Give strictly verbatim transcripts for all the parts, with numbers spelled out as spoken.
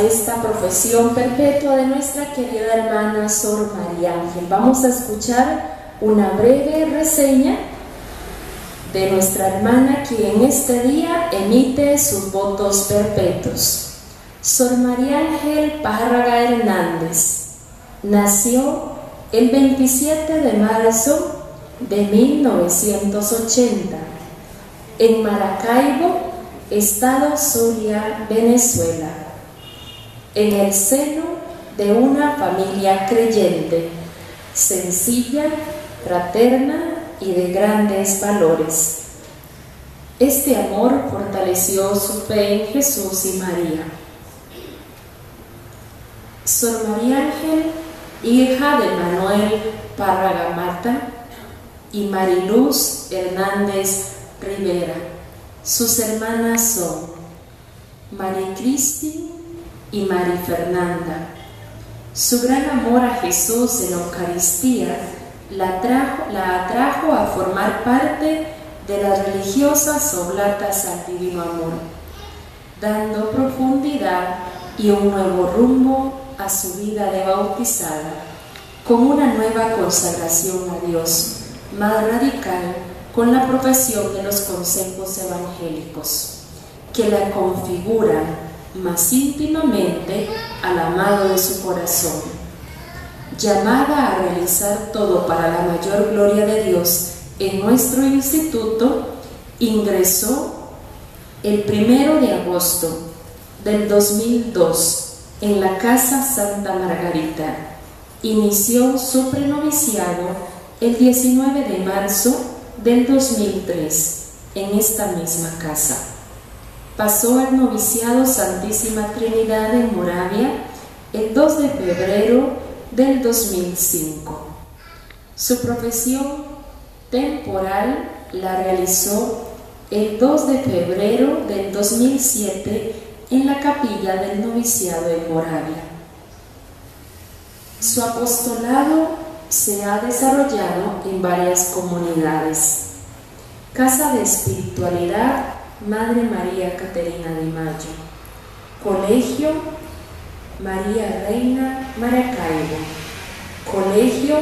a esta profesión perpetua de nuestra querida hermana Sor Mariangel. Vamos a escuchar una breve reseña de nuestra hermana, quien en este día emite sus votos perpetuos. Sor Mariangel Párraga Hernández nació el veintisiete de marzo de mil novecientos ochenta en Maracaibo, Estado Zulia, Venezuela, en el seno de una familia creyente, sencilla, fraterna y de grandes valores. Este amor fortaleció su fe en Jesús y María. Sor Mariangel, hija de Manuel Párraga Mata y Mariluz Hernández Rivera. Sus hermanas son María Cristi y María Fernanda. Su gran amor a Jesús en la Eucaristía la, trajo, la atrajo a formar parte de las religiosas Oblatas al Divino Amor, dando profundidad y un nuevo rumbo a su vida de bautizada, con una nueva consagración a Dios, más radical, con la profesión de los consejos evangélicos, que la configuran más íntimamente al amado de su corazón, llamada a realizar todo para la mayor gloria de Dios. En nuestro instituto ingresó el primero de agosto del dos mil dos en la Casa Santa Margarita. Inició su prenoviciado el diecinueve de marzo del dos mil tres, en esta misma casa. Pasó al noviciado Santísima Trinidad en Moravia el dos de febrero del dos mil cinco. Su profesión temporal la realizó el dos de febrero del dos mil siete en la capilla del noviciado en Moravia. Su apostolado se ha desarrollado en varias comunidades. Casa de Espiritualidad Madre María Caterina de Mayo, Colegio María Reina Maracaibo, Colegio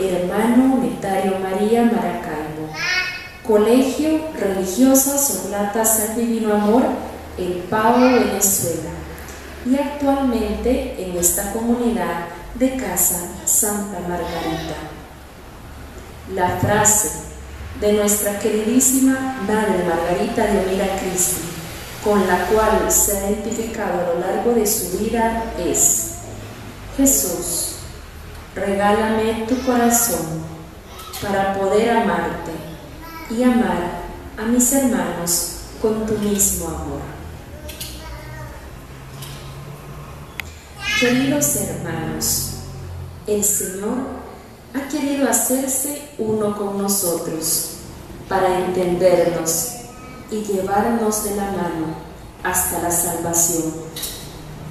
Hermano Unitario María Maracaibo, Colegio Religiosa sobre la Tasa del Divino Amor, El Pao, Venezuela, y actualmente en esta comunidad de Casa Santa Margarita. La frase de nuestra queridísima Madre Margarita de Mira Christi, con la cual se ha identificado a lo largo de su vida, es: Jesús, regálame tu corazón para poder amarte y amar a mis hermanos con tu mismo amor. Queridos hermanos, el Señor ha querido hacerse uno con nosotros para entendernos y llevarnos de la mano hasta la salvación.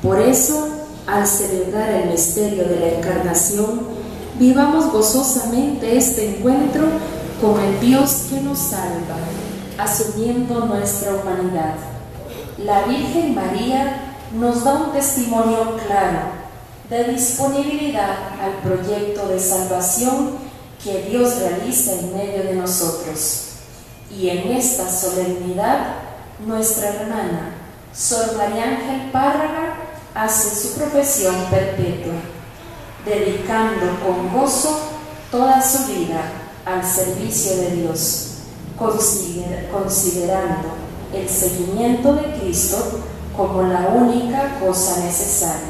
Por eso, al celebrar el misterio de la Encarnación, vivamos gozosamente este encuentro con el Dios que nos salva, asumiendo nuestra humanidad. La Virgen María nos da un testimonio claro de disponibilidad al proyecto de salvación que Dios realiza en medio de nosotros. Y en esta solemnidad, nuestra hermana Sor Mariangel Párraga hace su profesión perpetua, dedicando con gozo toda su vida al servicio de Dios, considerando el seguimiento de Cristo como la única cosa necesaria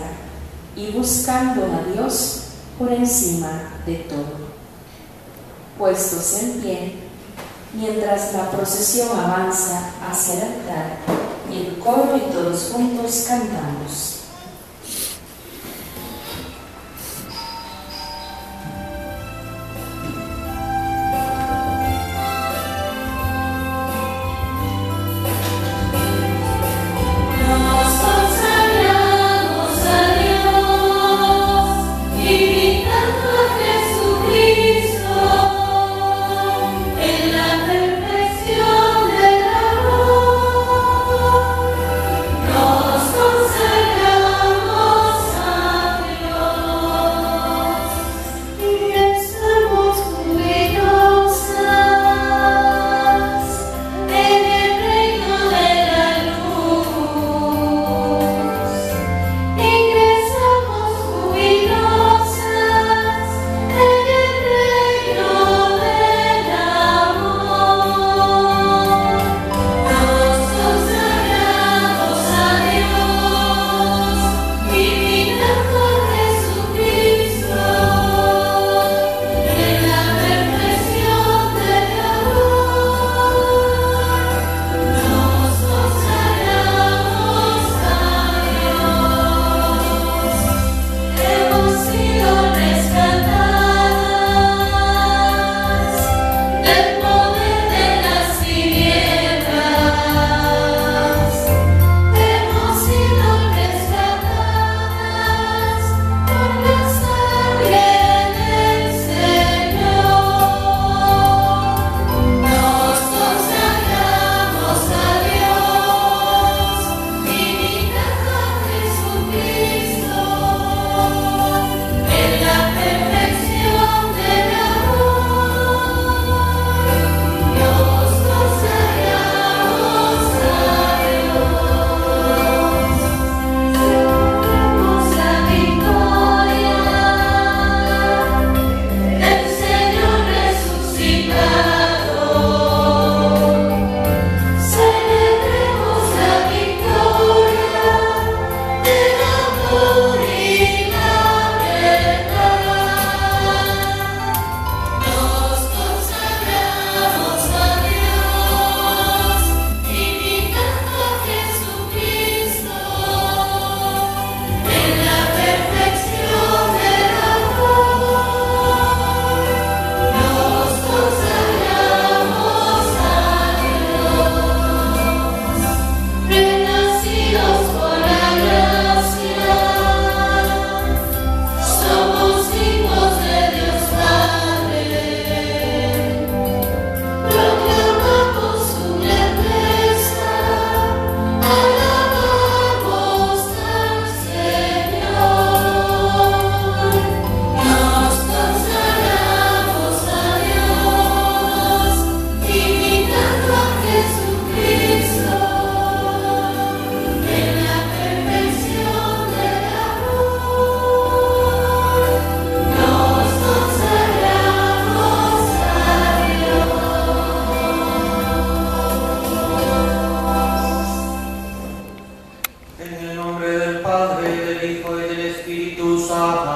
y buscando a Dios por encima de todo. Puestos en pie, mientras la procesión avanza hacia el altar, el coro y todos juntos cantamos. Señor, So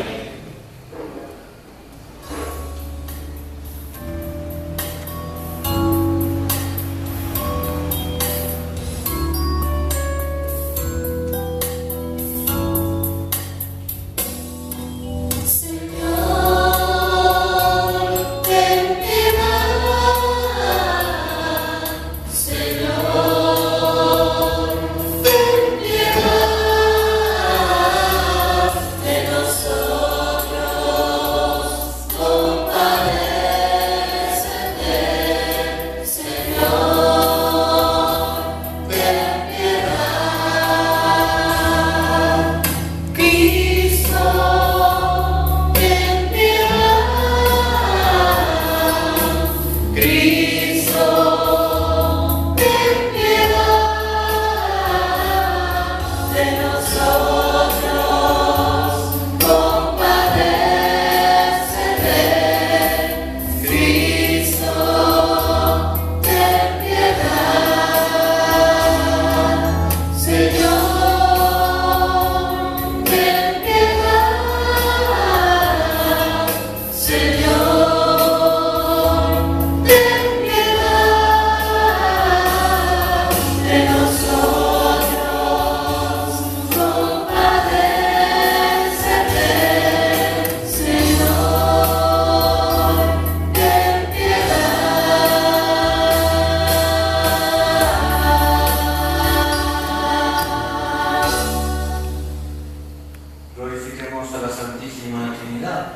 Santísima Trinidad,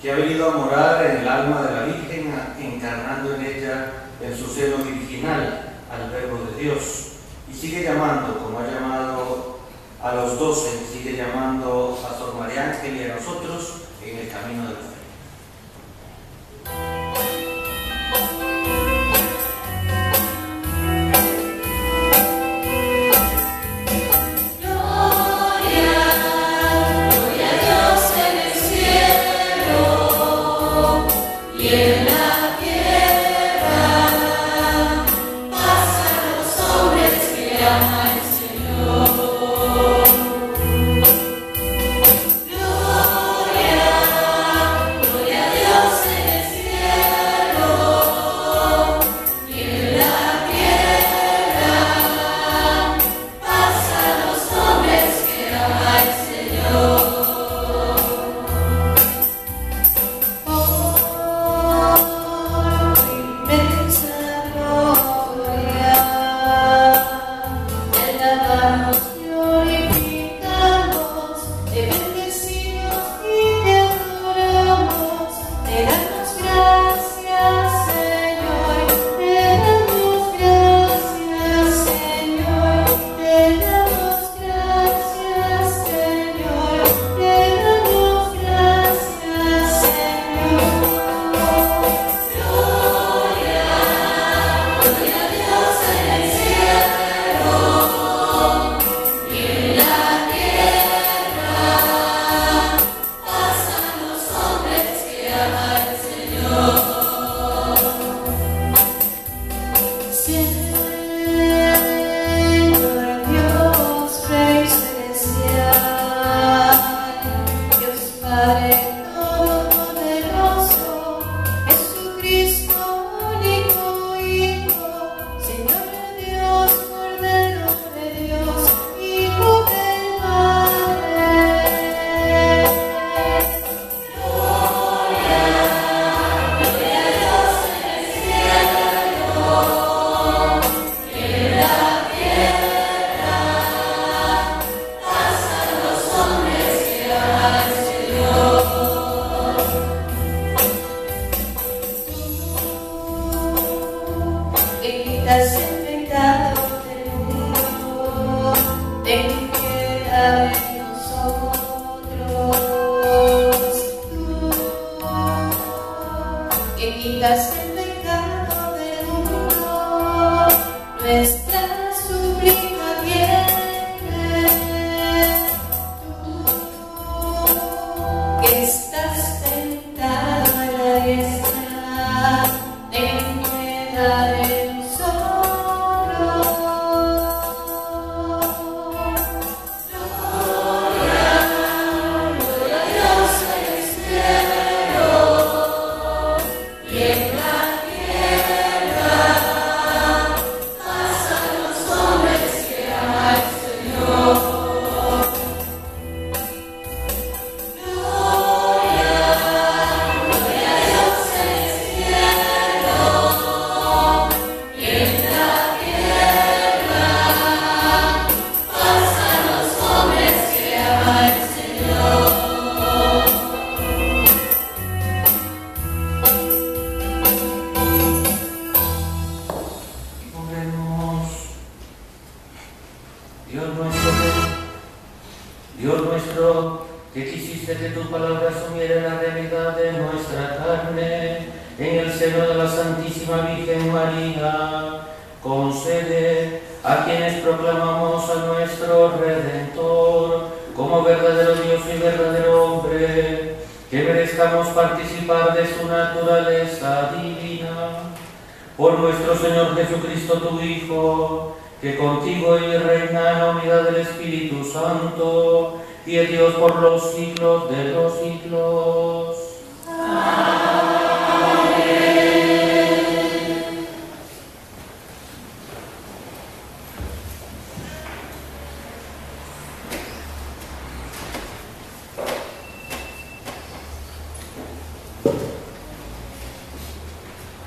que ha venido a morar en el alma de la Virgen, encarnando en ella en su seno virginal al Verbo de Dios, y sigue llamando, como ha llamado a los doce, sigue llamando a Sor Mariangel y a nosotros en el camino de la fe.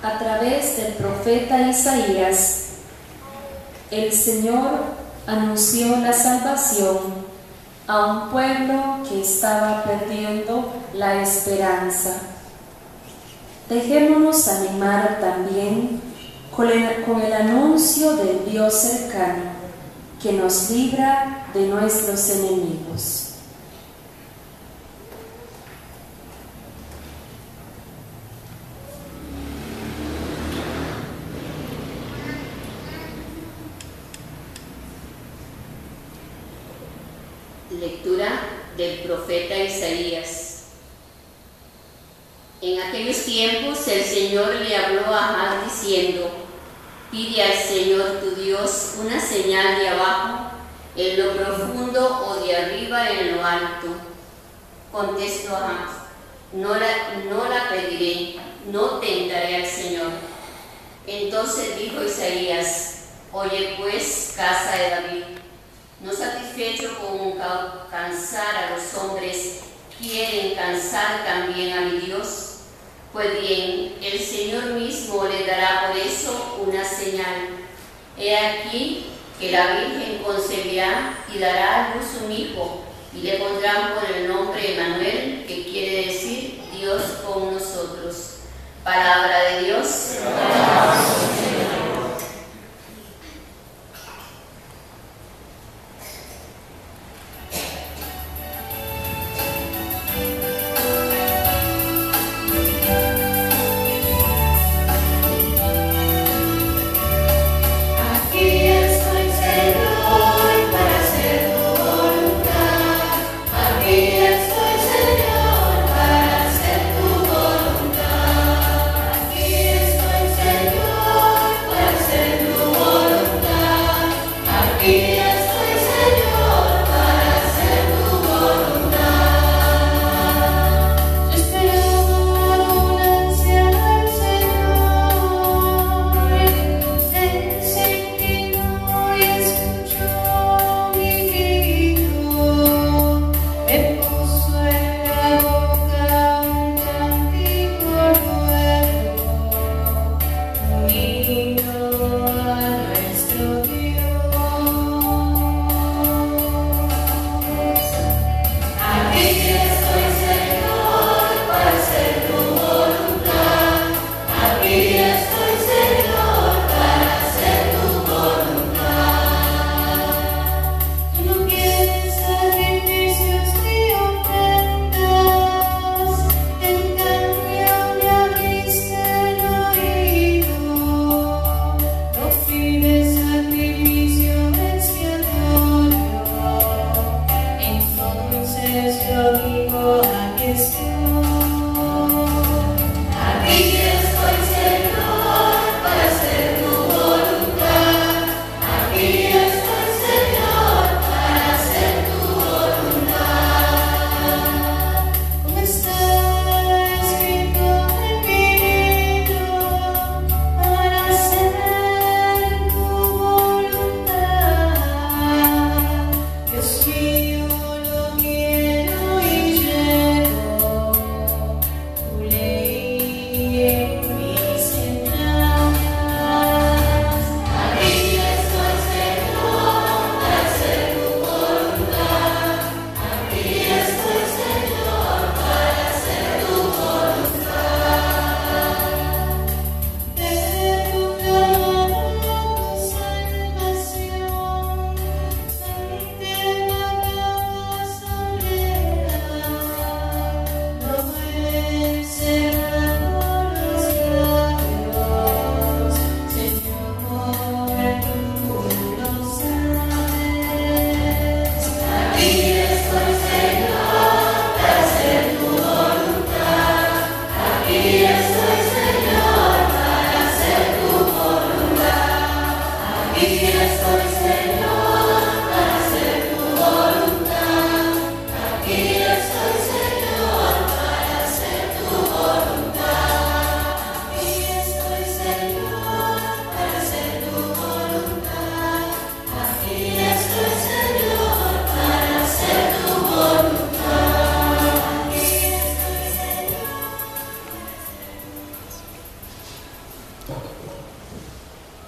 A través del profeta Isaías, el Señor anunció la salvación a un pueblo que estaba perdiendo la esperanza. Dejémonos animar también con el, con el anuncio del Dios cercano, que nos libra de nuestros enemigos. Lectura del profeta Isaías. En aquellos tiempos el Señor le habló a Ahaz diciendo: pide al Señor tu Dios una señal de abajo, en lo profundo, o de arriba, en lo alto. Contestó Ahaz: no la, no la pediré, no tentaré al Señor. Entonces dijo Isaías: oye pues, casa de David, no satisfecho con cansar a los hombres, ¿quieren cansar también a mi Dios? Pues bien, el Señor mismo le dará por eso una señal. He aquí que la Virgen concebirá y dará a luz un hijo, y le pondrán por el nombre Manuel, que quiere decir Dios con nosotros. Palabra de Dios. Amén.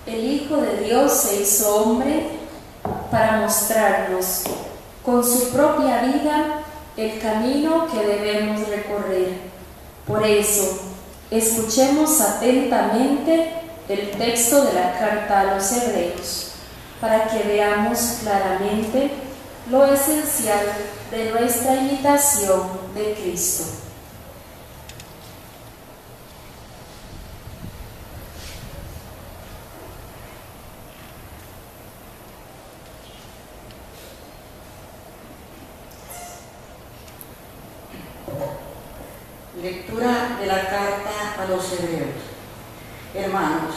El Hijo de Dios se hizo hombre para mostrarnos con su propia vida el camino que debemos recorrer. Por eso, escuchemos atentamente el texto de la carta a los Hebreos, para que veamos claramente lo esencial de nuestra imitación de Cristo. Lectura de la carta a los Hebreos. Hermanos,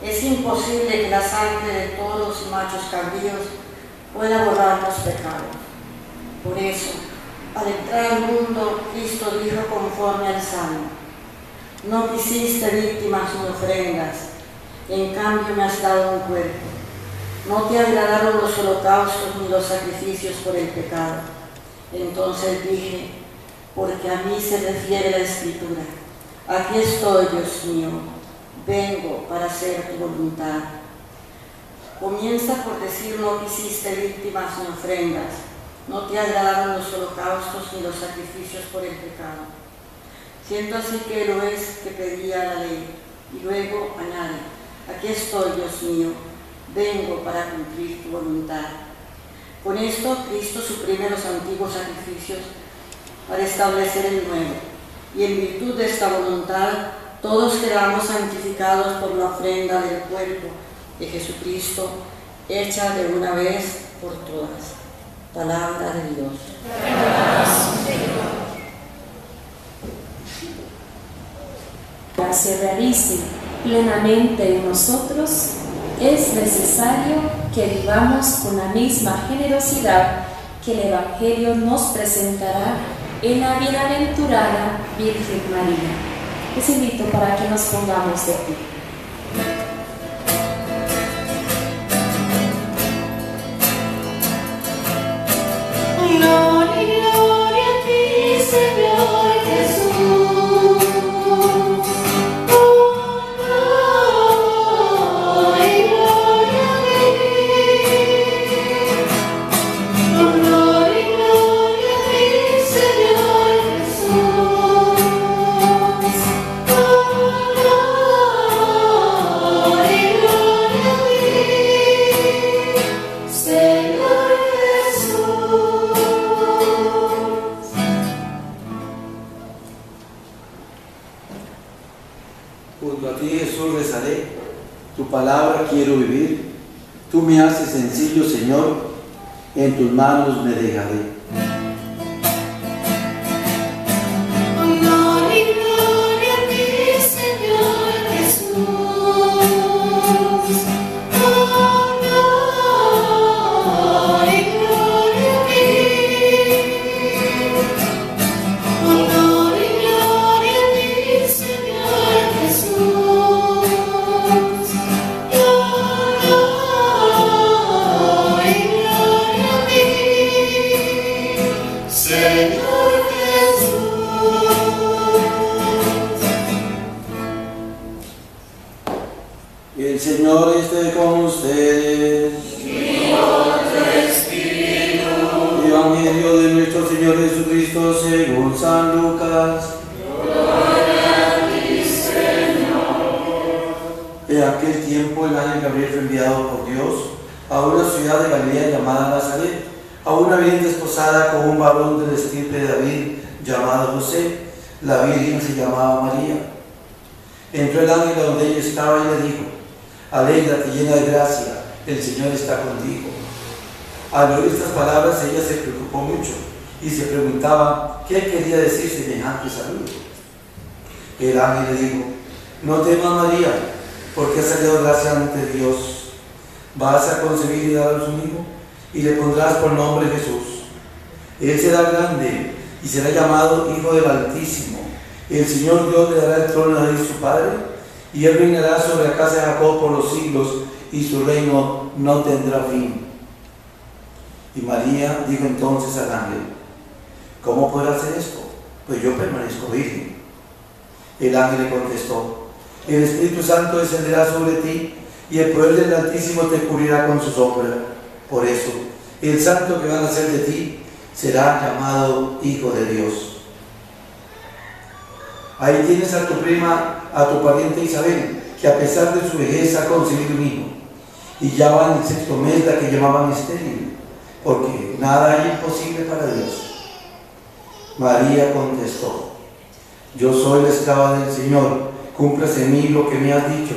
es imposible que la sangre de todos los machos cabríos pueda borrar los pecados. Por eso, al entrar al mundo, Cristo dijo conforme al Salmo: no quisiste víctimas ni ofrendas, en cambio me has dado un cuerpo. No te agradaron los holocaustos ni los sacrificios por el pecado. Entonces dije: porque a mí se refiere la Escritura. Aquí estoy, Dios mío, vengo para hacer tu voluntad. Comienza por decir: no quisiste víctimas ni ofrendas, no te agradaron los holocaustos ni los sacrificios por el pecado. Siendo así que lo es que pedía la ley, y luego añade: aquí estoy, Dios mío, vengo para cumplir tu voluntad. Con esto Cristo suprime los antiguos sacrificios para establecer el nuevo, y en virtud de esta voluntad todos quedamos santificados por la ofrenda del cuerpo de Jesucristo, hecha de una vez por todas. Palabra de Dios. Para que se realice plenamente en nosotros, es necesario que vivamos con la misma generosidad que el Evangelio nos presentará en la bienaventurada Virgen María. Les invito para que nos pongamos de pie. Manos me dejaré. Descenderá sobre ti y el poder del Altísimo te cubrirá con su sombra. Por eso el santo que va a nacer de ti será llamado Hijo de Dios. Ahí tienes a tu prima, a tu pariente Isabel, que a pesar de su vejez ha conseguido un hijo, y ya va en el sexto mes la que llamaban estéril, porque nada hay imposible para Dios. María contestó: yo soy la esclava del Señor, cúmplase en mí lo que me has dicho.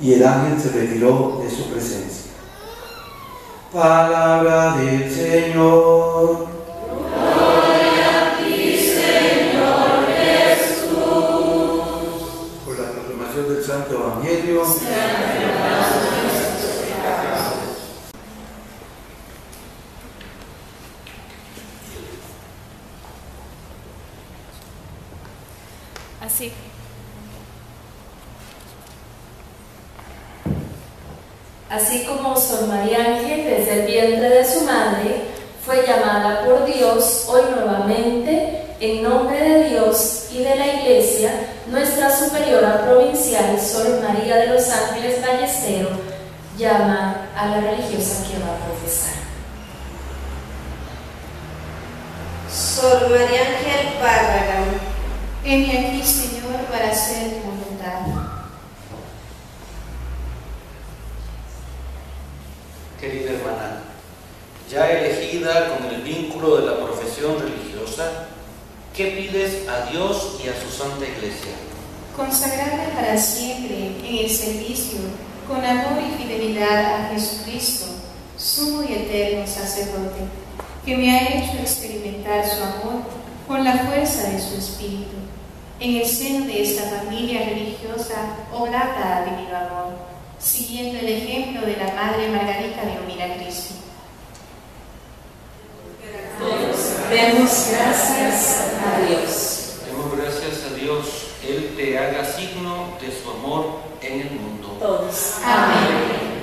Y el ángel se retiró de su presencia. Palabra del Señor. Gloria a ti, Señor Jesús. Por la proclamación del Santo Evangelio. Así. Así como Sor Mariangel desde el vientre de su madre fue llamada por Dios, hoy nuevamente, en nombre de Dios y de la Iglesia, nuestra superiora provincial, Sor María de los Ángeles Ballesteros, llama a la religiosa que va a profesar. Sor Mariangel Párraga, heme aquí, Señor, para hacer tu voluntad. Querida hermana, ya elegida con el vínculo de la profesión religiosa, ¿qué pides a Dios y a su Santa Iglesia? Consagrarla para siempre en el servicio, con amor y fidelidad a Jesucristo, sumo y eterno sacerdote, que me ha hecho experimentar su amor con la fuerza de su espíritu, en el seno de esta familia religiosa, oblata al divino amor, siguiendo el ejemplo de la Madre Margarita de Mira Christi. Demos gracias a Dios. Demos gracias a Dios. Él te haga signo de su amor en el mundo. Todos. Amén.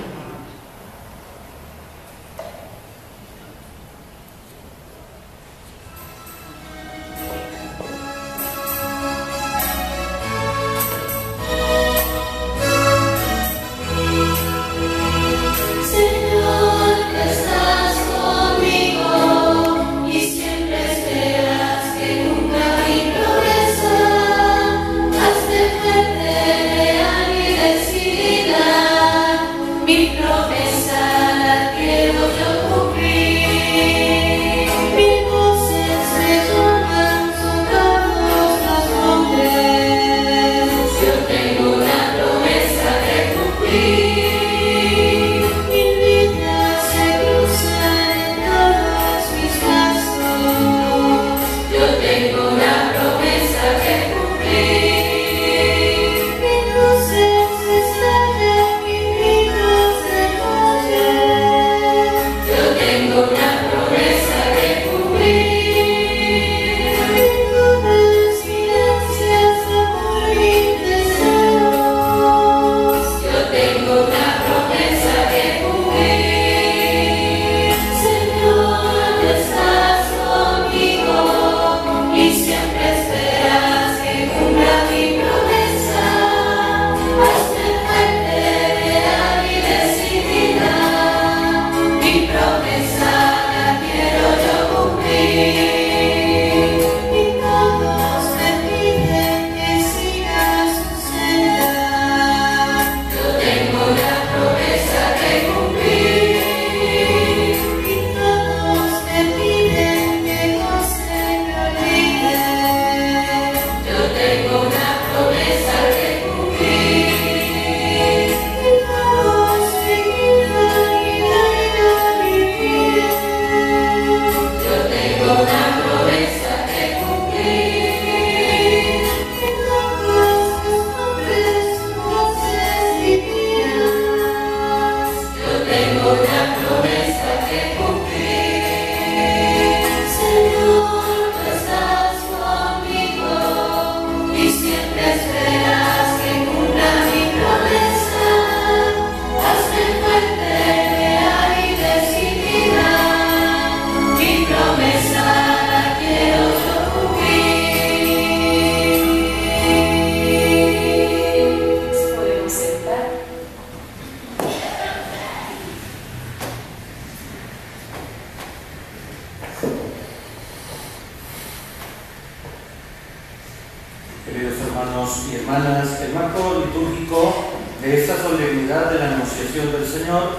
queridos hermanos y hermanas, el marco litúrgico de esta solemnidad de la Anunciación del Señor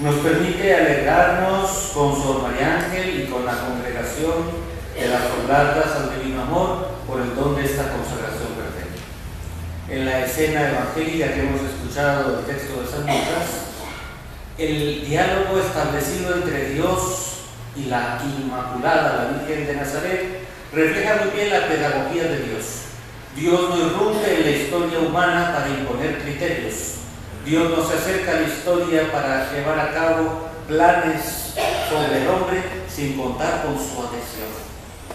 nos permite alegrarnos con Sor Mariangel y con la congregación de las Oblatas al Divino Amor por el don de esta consagración perfecta. En la escena evangélica que hemos escuchado del texto de San Lucas, el diálogo establecido entre Dios y la Inmaculada, la Virgen de Nazaret, refleja muy bien la pedagogía de Dios. Dios no irrumpe en la historia humana para imponer criterios. Dios no se acerca a la historia para llevar a cabo planes sobre el hombre sin contar con su adhesión.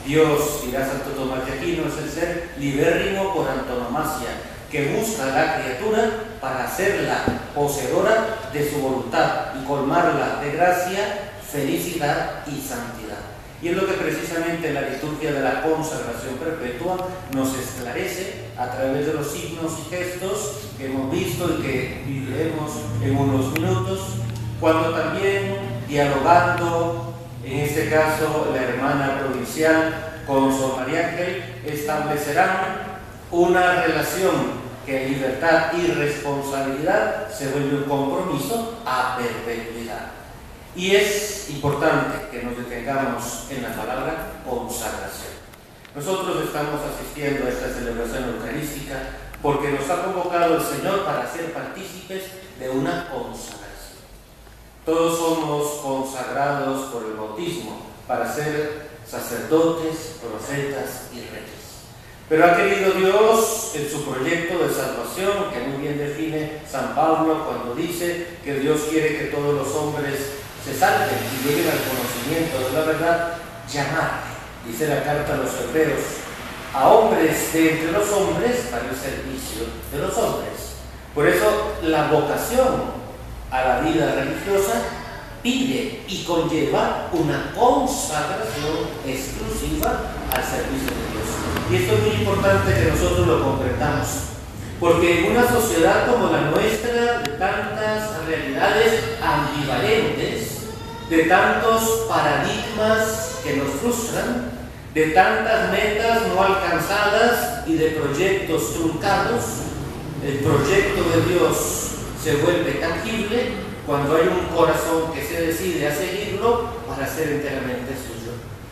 Dios, dirá Santo Tomás de Aquino, es el ser libérrimo por antonomasia, que busca a la criatura para hacerla poseedora de su voluntad y colmarla de gracia, felicidad y santidad. Y es lo que precisamente la liturgia de la consagración perpetua nos esclarece a través de los signos y gestos que hemos visto y que viviremos en unos minutos, cuando también dialogando, en este caso la hermana provincial con Sor Mariangel, establecerán una relación que en libertad y responsabilidad se vuelve un compromiso a perpetuidad. Y es importante que nos detengamos en la palabra consagración. Nosotros estamos asistiendo a esta celebración eucarística porque nos ha convocado el Señor para ser partícipes de una consagración. Todos somos consagrados por el bautismo para ser sacerdotes, profetas y reyes. Pero ha querido Dios, en su proyecto de salvación, que muy bien define San Pablo cuando dice que Dios quiere que todos los hombres se salven y lleguen al conocimiento de la verdad, llamar, dice la carta a los hebreos, a hombres de entre los hombres para el servicio de los hombres. Por eso la vocación a la vida religiosa pide y conlleva una consagración exclusiva al servicio de Dios. Y esto es muy importante que nosotros lo comprendamos, porque en una sociedad como la nuestra, de tantas realidades ambivalentes, de tantos paradigmas que nos frustran, de tantas metas no alcanzadas y de proyectos truncados, el proyecto de Dios se vuelve tangible cuando hay un corazón que se decide a seguirlo para ser enteramente suyo.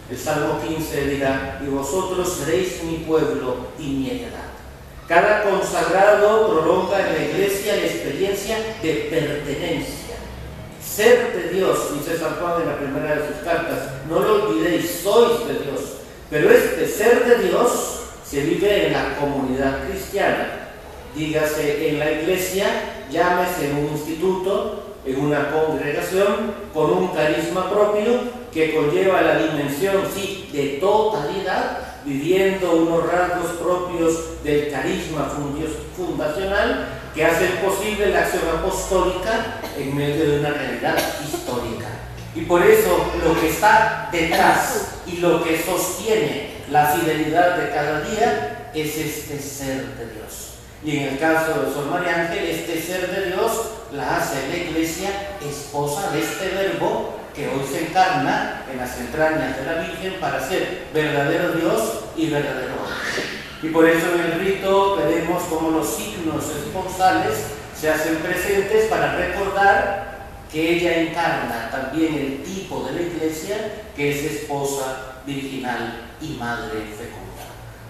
El Salmo quince dirá, y vosotros seréis mi pueblo y mi heredad. Cada consagrado prolonga en la iglesia la experiencia de pertenencia. Ser de Dios, dice San Juan en la primera de sus cartas, no lo olvidéis, sois de Dios. Pero este ser de Dios se vive en la comunidad cristiana. Dígase en la iglesia, llámese en un instituto, en una congregación, con un carisma propio que conlleva la dimensión, sí, de totalidad, viviendo unos rasgos propios del carisma fundacional, que hace posible la acción apostólica en medio de una realidad histórica. Y por eso lo que está detrás y lo que sostiene la fidelidad de cada día es este ser de Dios. Y en el caso de Sor Mariangel, este ser de Dios la hace la Iglesia esposa de este verbo que hoy se encarna en las entrañas de la Virgen para ser verdadero Dios y verdadero hombre. Y por eso en el rito veremos cómo los signos esponsales se hacen presentes para recordar que ella encarna también el tipo de la iglesia que es esposa virginal y madre fecunda.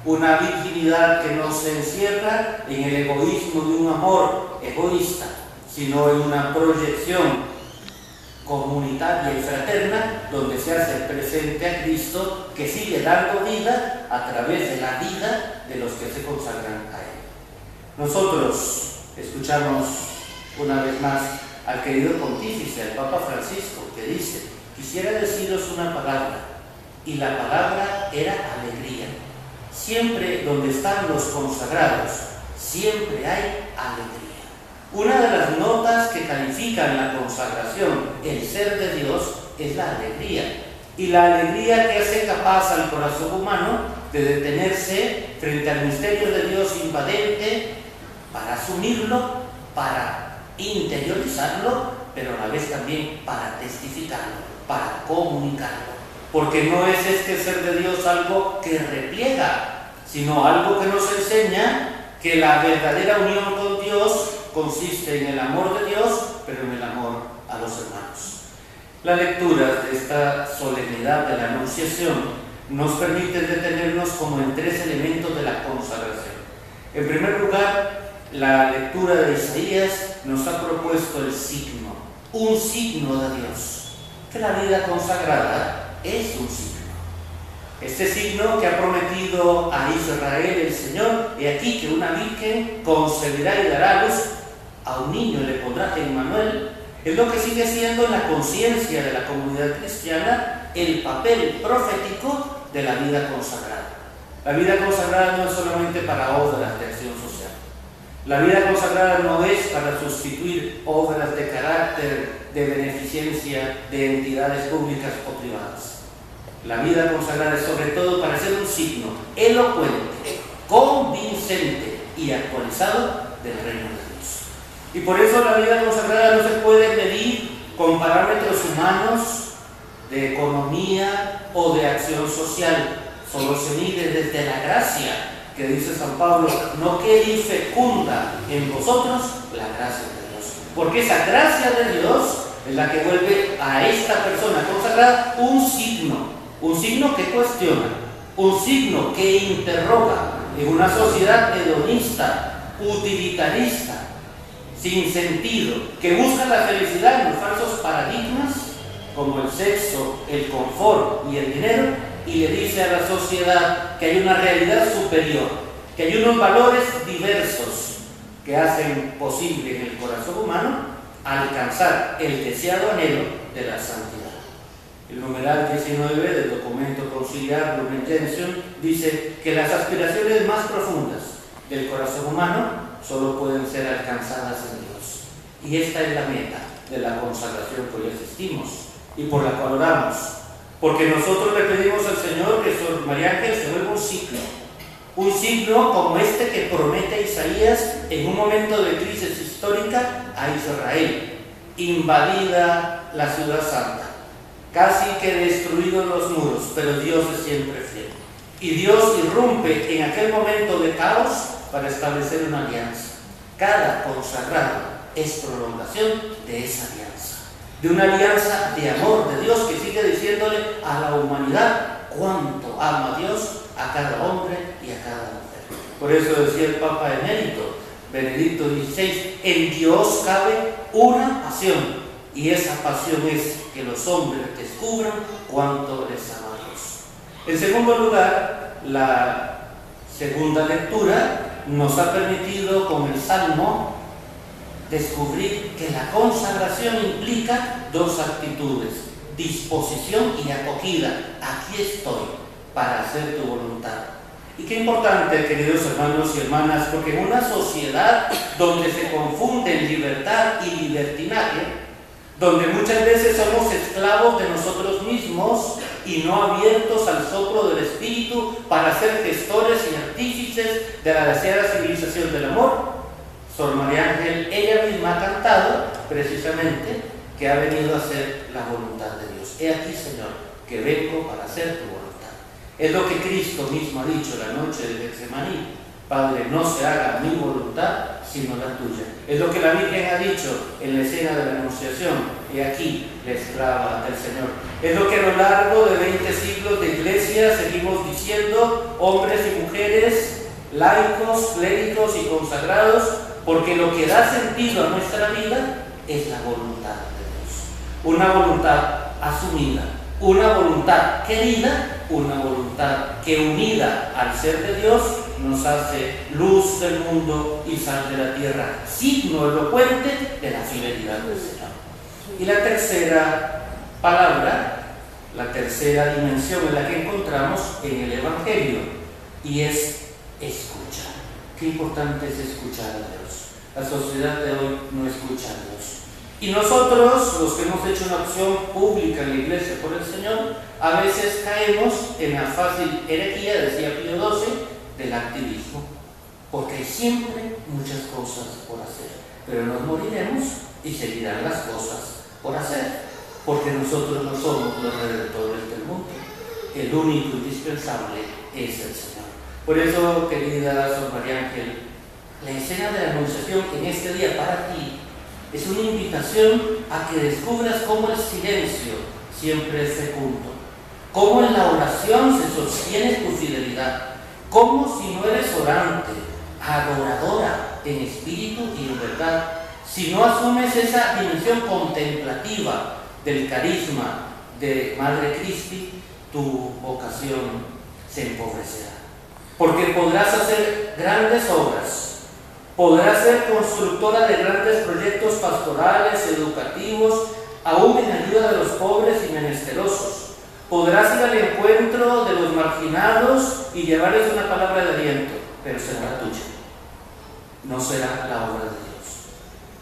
Una virginidad que no se encierra en el egoísmo de un amor egoísta, sino en una proyección comunitaria y fraterna, donde se hace presente a Cristo que sigue dando vida a través de la vida de los que se consagran a Él. Nosotros escuchamos una vez más al querido pontífice, al Papa Francisco, que dice, quisiera deciros una palabra, y la palabra era alegría. Siempre donde están los consagrados, siempre hay alegría. Una de las notas que califican la consagración, el ser de Dios, es la alegría. Y la alegría que hace capaz al corazón humano de detenerse frente al misterio de Dios invadente, para asumirlo, para interiorizarlo, pero a la vez también para testificarlo, para comunicarlo. Porque no es este ser de Dios algo que repliega, sino algo que nos enseña que la verdadera unión con Dios consiste en el amor de Dios, pero en el amor a los hermanos. La lectura de esta solemnidad de la Anunciación nos permite detenernos como en tres elementos de la consagración. En primer lugar, la lectura de Isaías nos ha propuesto el signo, un signo de Dios, que la vida consagrada es un signo. Este signo que ha prometido a Israel el Señor, he aquí que una virgen concebirá y dará luz, a un niño le pondrás Emmanuel, es lo que sigue siendo la conciencia de la comunidad cristiana, el papel profético de la vida consagrada. La vida consagrada no es solamente para obras de acción social. La vida consagrada no es para sustituir obras de carácter de beneficencia de entidades públicas o privadas. La vida consagrada es sobre todo para ser un signo elocuente, convincente y actualizado del reino de Dios. Y por eso la vida consagrada no se puede medir con parámetros humanos, de economía o de acción social. Solo se mide desde la gracia que dice San Pablo, no quede infecunda en vosotros la gracia de Dios. Porque esa gracia de Dios es la que vuelve a esta persona consagrada un signo. Un signo que cuestiona, un signo que interroga en una sociedad hedonista, utilitarista, sin sentido, que busca la felicidad en falsos paradigmas como el sexo, el confort y el dinero, y le dice a la sociedad que hay una realidad superior, que hay unos valores diversos que hacen posible en el corazón humano alcanzar el deseado anhelo de la santidad. El numeral diecinueve del documento conciliar Lumen Gentium dice que las aspiraciones más profundas del corazón humano solo pueden ser alcanzadas en Dios. Y esta es la meta de la consagración que hoy asistimos y por la cual oramos. Porque nosotros le pedimos al Señor que Sor Mariangel se vuelva un signo. Un signo como este que promete Isaías en un momento de crisis histórica a Israel, invadida la ciudad santa, casi que destruidos los muros, pero Dios es siempre fiel. Y Dios irrumpe en aquel momento de caos para establecer una alianza. Cada consagrado es prolongación de esa alianza, de una alianza de amor de Dios que sigue diciéndole a la humanidad cuánto ama Dios a cada hombre y a cada mujer. Por eso decía el Papa Emérito, Benedicto dieciséis, en Dios cabe una pasión, y esa pasión es que los hombres descubran cuánto les ama Dios. En segundo lugar, la segunda lectura nos ha permitido con el Salmo descubrir que la consagración implica dos actitudes, disposición y acogida. Aquí estoy para hacer tu voluntad. Y qué importante, queridos hermanos y hermanas, porque en una sociedad donde se confunden libertad y libertinaje, donde muchas veces somos esclavos de nosotros mismos y no abiertos al soplo del Espíritu para ser gestores y artífices de la deseada civilización del amor, Sor Mariangel, ella misma ha cantado precisamente que ha venido a hacer la voluntad de Dios. He aquí, Señor, que vengo para hacer tu voluntad. Es lo que Cristo mismo ha dicho la noche de Getsemaní, Padre, no se haga mi voluntad, sino la tuya. Es lo que la Virgen ha dicho en la escena de la Anunciación, he aquí la esclava del Señor. Es lo que a lo largo de veinte siglos de iglesia seguimos diciendo, hombres y mujeres, laicos, clérigos y consagrados, porque lo que da sentido a nuestra vida es la voluntad de Dios. Una voluntad asumida, una voluntad querida, una voluntad que unida al ser de Dios nos hace luz del mundo y sal de la tierra, signo elocuente de la fidelidad del Señor. Y la tercera palabra, la tercera dimensión es la que encontramos en el Evangelio, y es escuchar. Qué importante es escuchar a Dios. La sociedad de hoy no escucha a Dios. Y nosotros, los que hemos hecho una acción pública en la iglesia por el Señor, a veces caemos en la fácil herejía, decía Pío doce, del activismo, porque hay siempre muchas cosas por hacer, pero nos moriremos y seguirán las cosas por hacer, porque nosotros no somos los redentores del mundo. El único indispensable es el Señor. Por eso, querida Sor Mariangel, la escena de la Anunciación en este día para ti es una invitación a que descubras cómo el silencio siempre es fecundo, cómo en la oración se sostiene tu fidelidad, cómo si no eres orante, adoradora en espíritu y en verdad, si no asumes esa dimensión contemplativa del carisma de Madre Christi, tu vocación se empobrecerá. Porque podrás hacer grandes obras, podrás ser constructora de grandes proyectos pastorales, educativos, aún en ayuda de los pobres y menesterosos. Podrás ir al encuentro de los marginados y llevarles una palabra de aliento, pero será tuya, no será la obra de Dios.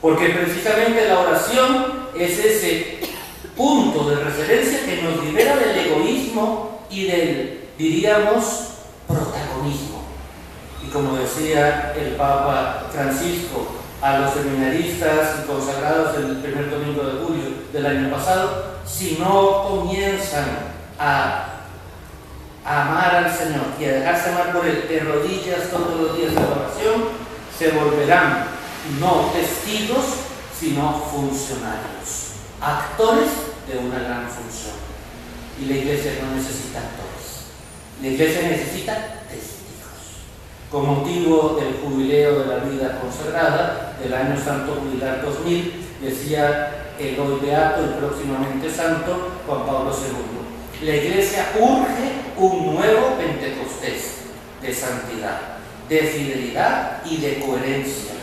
Porque precisamente la oración es ese punto de referencia que nos libera del egoísmo y del, diríamos, protagonismo. Y como decía el Papa Francisco a los seminaristas consagrados el primer domingo de julio del año pasado, si no comienzan a amar al Señor y a dejarse amar por Él de rodillas todos los días de oración, se volverán no testigos, sino funcionarios, actores de una gran función. Y la Iglesia no necesita actores. La Iglesia necesita testigos. Con motivo del jubileo de la vida consagrada del año santo jubilar dos mil, decía el hoy beato y próximamente santo Juan Pablo segundo, la Iglesia urge un nuevo Pentecostés de santidad, de fidelidad y de coherencia,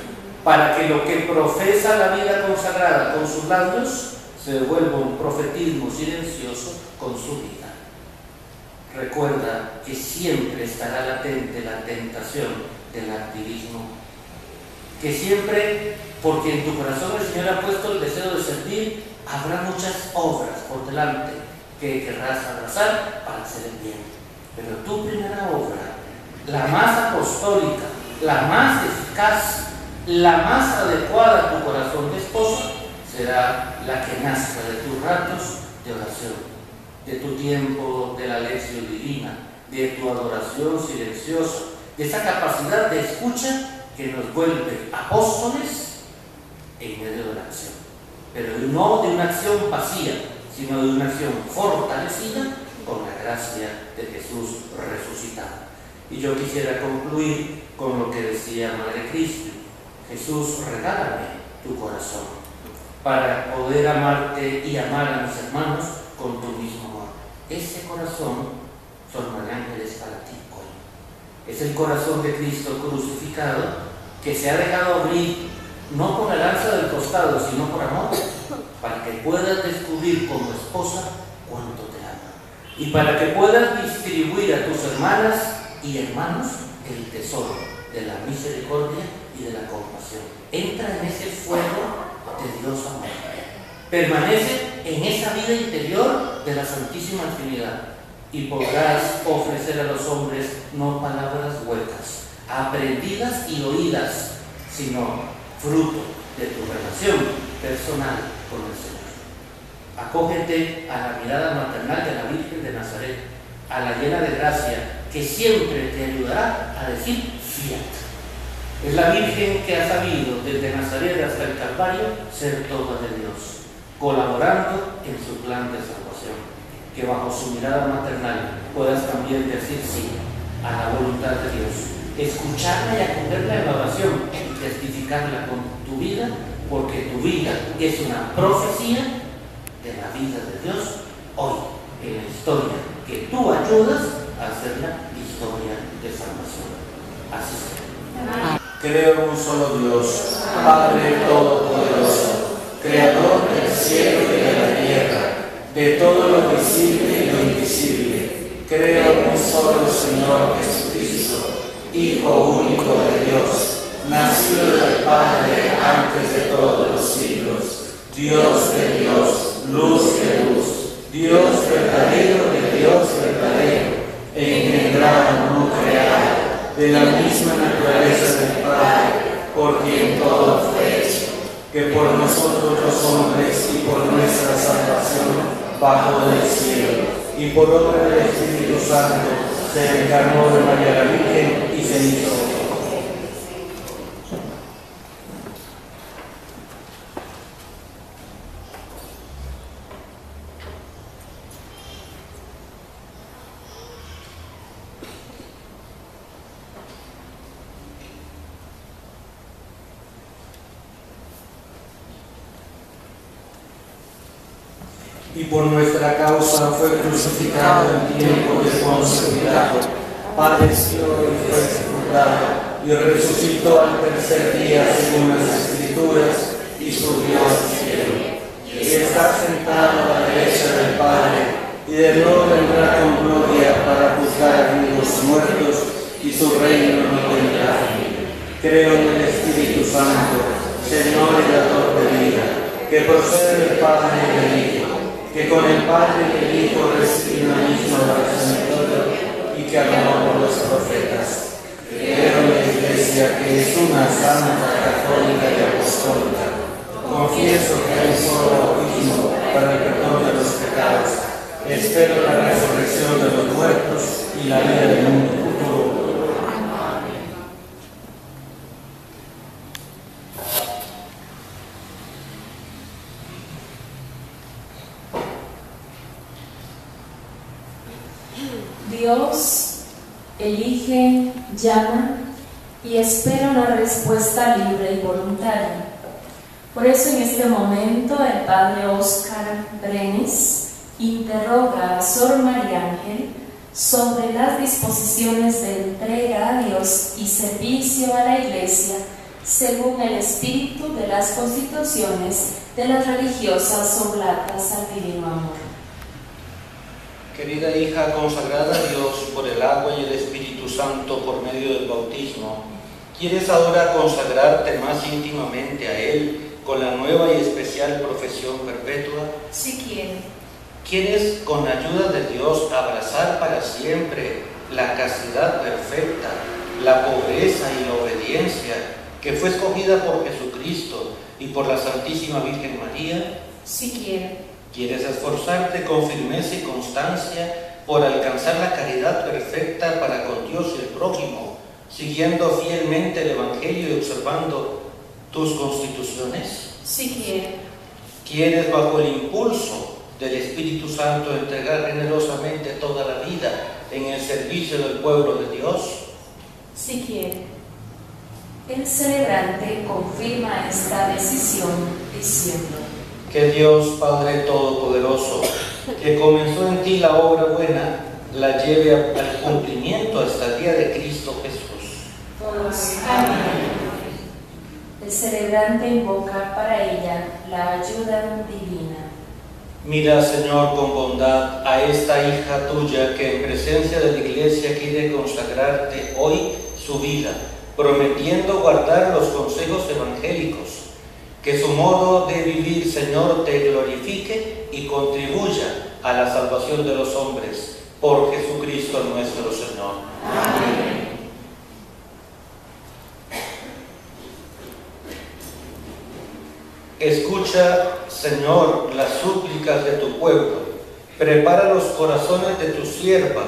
para que lo que profesa la vida consagrada con sus labios se vuelva un profetismo silencioso con su vida. Recuerda que siempre estará latente la tentación del activismo, que siempre, porque en tu corazón el Señor ha puesto el deseo de servir, habrá muchas obras por delante que querrás abrazar para hacer el bien. Pero tu primera obra, la más apostólica, la más eficaz, la más adecuada a tu corazón de esposa, será la que nazca de tus ratos de oración, de tu tiempo de la lección divina, de tu adoración silenciosa, de esa capacidad de escucha que nos vuelve apóstoles en medio de la acción, pero no de una acción vacía, sino de una acción fortalecida con la gracia de Jesús resucitado. Y yo quisiera concluir con lo que decía Madre Cristo: Jesús, regálame tu corazón para poder amarte y amar a mis hermanos con tu mismo. Ese corazón, Sor Mariangel, es para ti hoy. Es el corazón de Cristo crucificado que se ha dejado abrir, no con el alza del costado, sino por amor, para que puedas descubrir como esposa cuánto te ama. Y para que puedas distribuir a tus hermanas y hermanos el tesoro de la misericordia y de la compasión. Entra en ese fuego de Dios amor. Permanece en esa vida interior de la Santísima Trinidad y podrás ofrecer a los hombres no palabras huecas, aprendidas y oídas, sino fruto de tu relación personal con el Señor. Acógete a la mirada maternal de la Virgen de Nazaret, a la llena de gracia, que siempre te ayudará a decir fiat. Es la Virgen que ha sabido desde Nazaret hasta el Calvario ser toda de Dios, colaborando en su plan de salvación, que bajo su mirada maternal puedas también decir sí a la voluntad de Dios, escucharla y acogerla en la oración y testificarla con tu vida, porque tu vida es una profecía de la vida de Dios hoy en la historia, que tú ayudas a hacer la historia de salvación. Así sea. Creo en un solo Dios, Padre Todopoderoso, Creador del cielo y de la tierra, de todo lo visible y lo invisible. Creo en un solo Señor Jesucristo, Hijo único de Dios, nacido del Padre antes de todos los siglos, Dios de Dios, luz de luz, Dios verdadero de Dios verdadero, engendrado, no creado, de la misma naturaleza del Padre, por quien todo fue hecho, que por nosotros los hombres y por nuestra salvación bajó del cielo, y por obra del Espíritu Santo se encarnó de María la Virgen y se hizo hombre. Y por nuestra causa fue crucificado en tiempo de Juan Sepulcro, padeció y fue sepultado, y resucitó al tercer día según las Escrituras, y subió al cielo. Y está sentado a la derecha del Padre, y de nuevo vendrá con gloria para juzgar a vivos y muertos, y su reino no tendrá fin. Creo en el Espíritu Santo, Señor y Dador de vida, que procede del Padre y del Hijo, que con el Padre y el Hijo reciben la misma oración de todo, y que hablamos por los profetas. Creo en la Iglesia, que es una santa, católica y apostólica. Confieso que hay un solo bautismo para el perdón de los pecados. Espero la resurrección de los muertos y la vida del mundo futuro. Dios elige, llama y espera una respuesta libre y voluntaria. Por eso en este momento el padre Oscar Brenes interroga a Sor Mariangel sobre las disposiciones de entrega a Dios y servicio a la Iglesia según el espíritu de las constituciones de las religiosas Oblatas al Divino Amor. Querida hija consagrada a Dios por el agua y el Espíritu Santo por medio del bautismo, ¿quieres ahora consagrarte más íntimamente a Él con la nueva y especial profesión perpetua? Sí quiero. ¿Quieres con la ayuda de Dios abrazar para siempre la castidad perfecta, la pobreza y la obediencia que fue escogida por Jesucristo y por la Santísima Virgen María? Sí quiero. ¿Quieres esforzarte con firmeza y constancia por alcanzar la caridad perfecta para con Dios y el prójimo, siguiendo fielmente el Evangelio y observando tus constituciones? Sí quiero. ¿Quieres bajo el impulso del Espíritu Santo entregar generosamente toda la vida en el servicio del pueblo de Dios? Sí quiero. El celebrante confirma esta decisión diciendo: que Dios Padre Todopoderoso, que comenzó en ti la obra buena, la lleve al cumplimiento hasta el día de Cristo Jesús. Todos. Amén. El celebrante invoca para ella la ayuda divina. Mira, Señor, con bondad a esta hija tuya que en presencia de la Iglesia quiere consagrarte hoy su vida, prometiendo guardar los consejos evangélicos. Que su modo de vivir, Señor, te glorifique y contribuya a la salvación de los hombres, por Jesucristo nuestro Señor. Amén. Escucha, Señor, las súplicas de tu pueblo. Prepara los corazones de tu sierva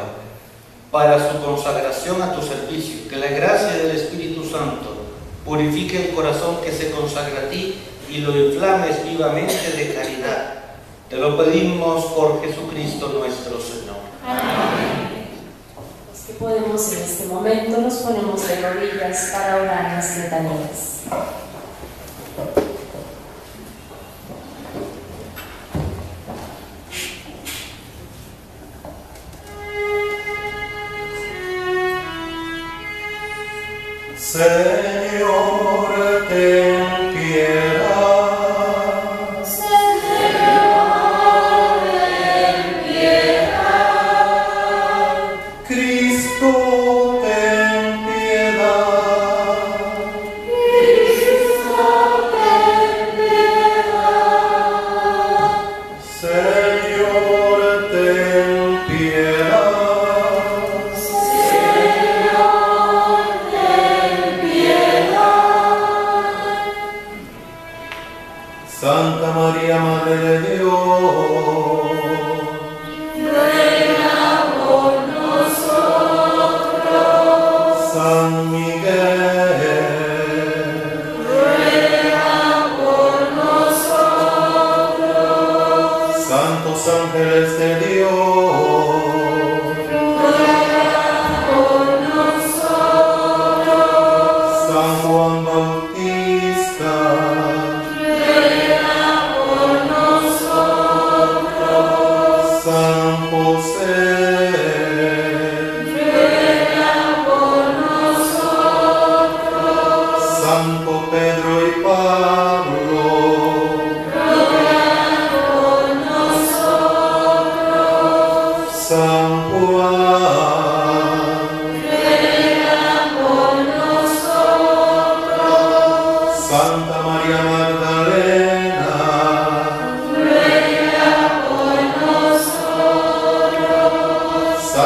para su consagración a tu servicio. Que la gracia del Espíritu Santo purifique el corazón que se consagra a ti y lo inflames vivamente de caridad. Te lo pedimos por Jesucristo nuestro Señor. Amén. Los que podemos en este momento nos ponemos de rodillas para orar las letanías. Señor, ten piedad. Señor, ten piedad. Cristo, ten piedad. Cristo, ten piedad. Señor, ten piedad. Madre de Dios, ruega por nosotros.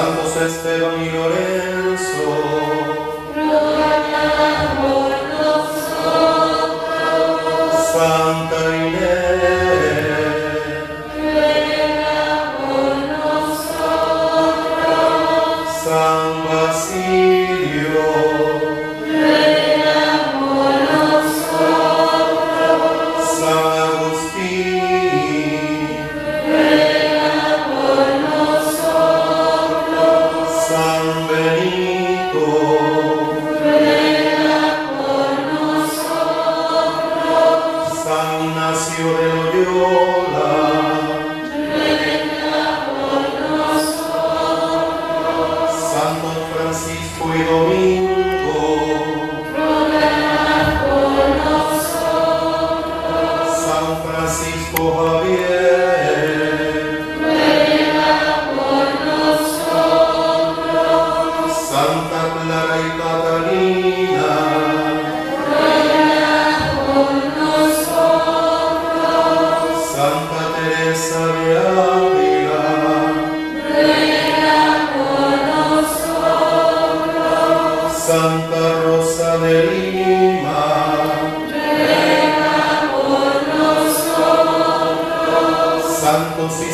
santos Esteban y Lorenzo, ruega por nosotros. Santa Irene, ruega por nosotros. San Basilio, ruega por nosotros. San Agustín, ruega por nosotros. San Benito,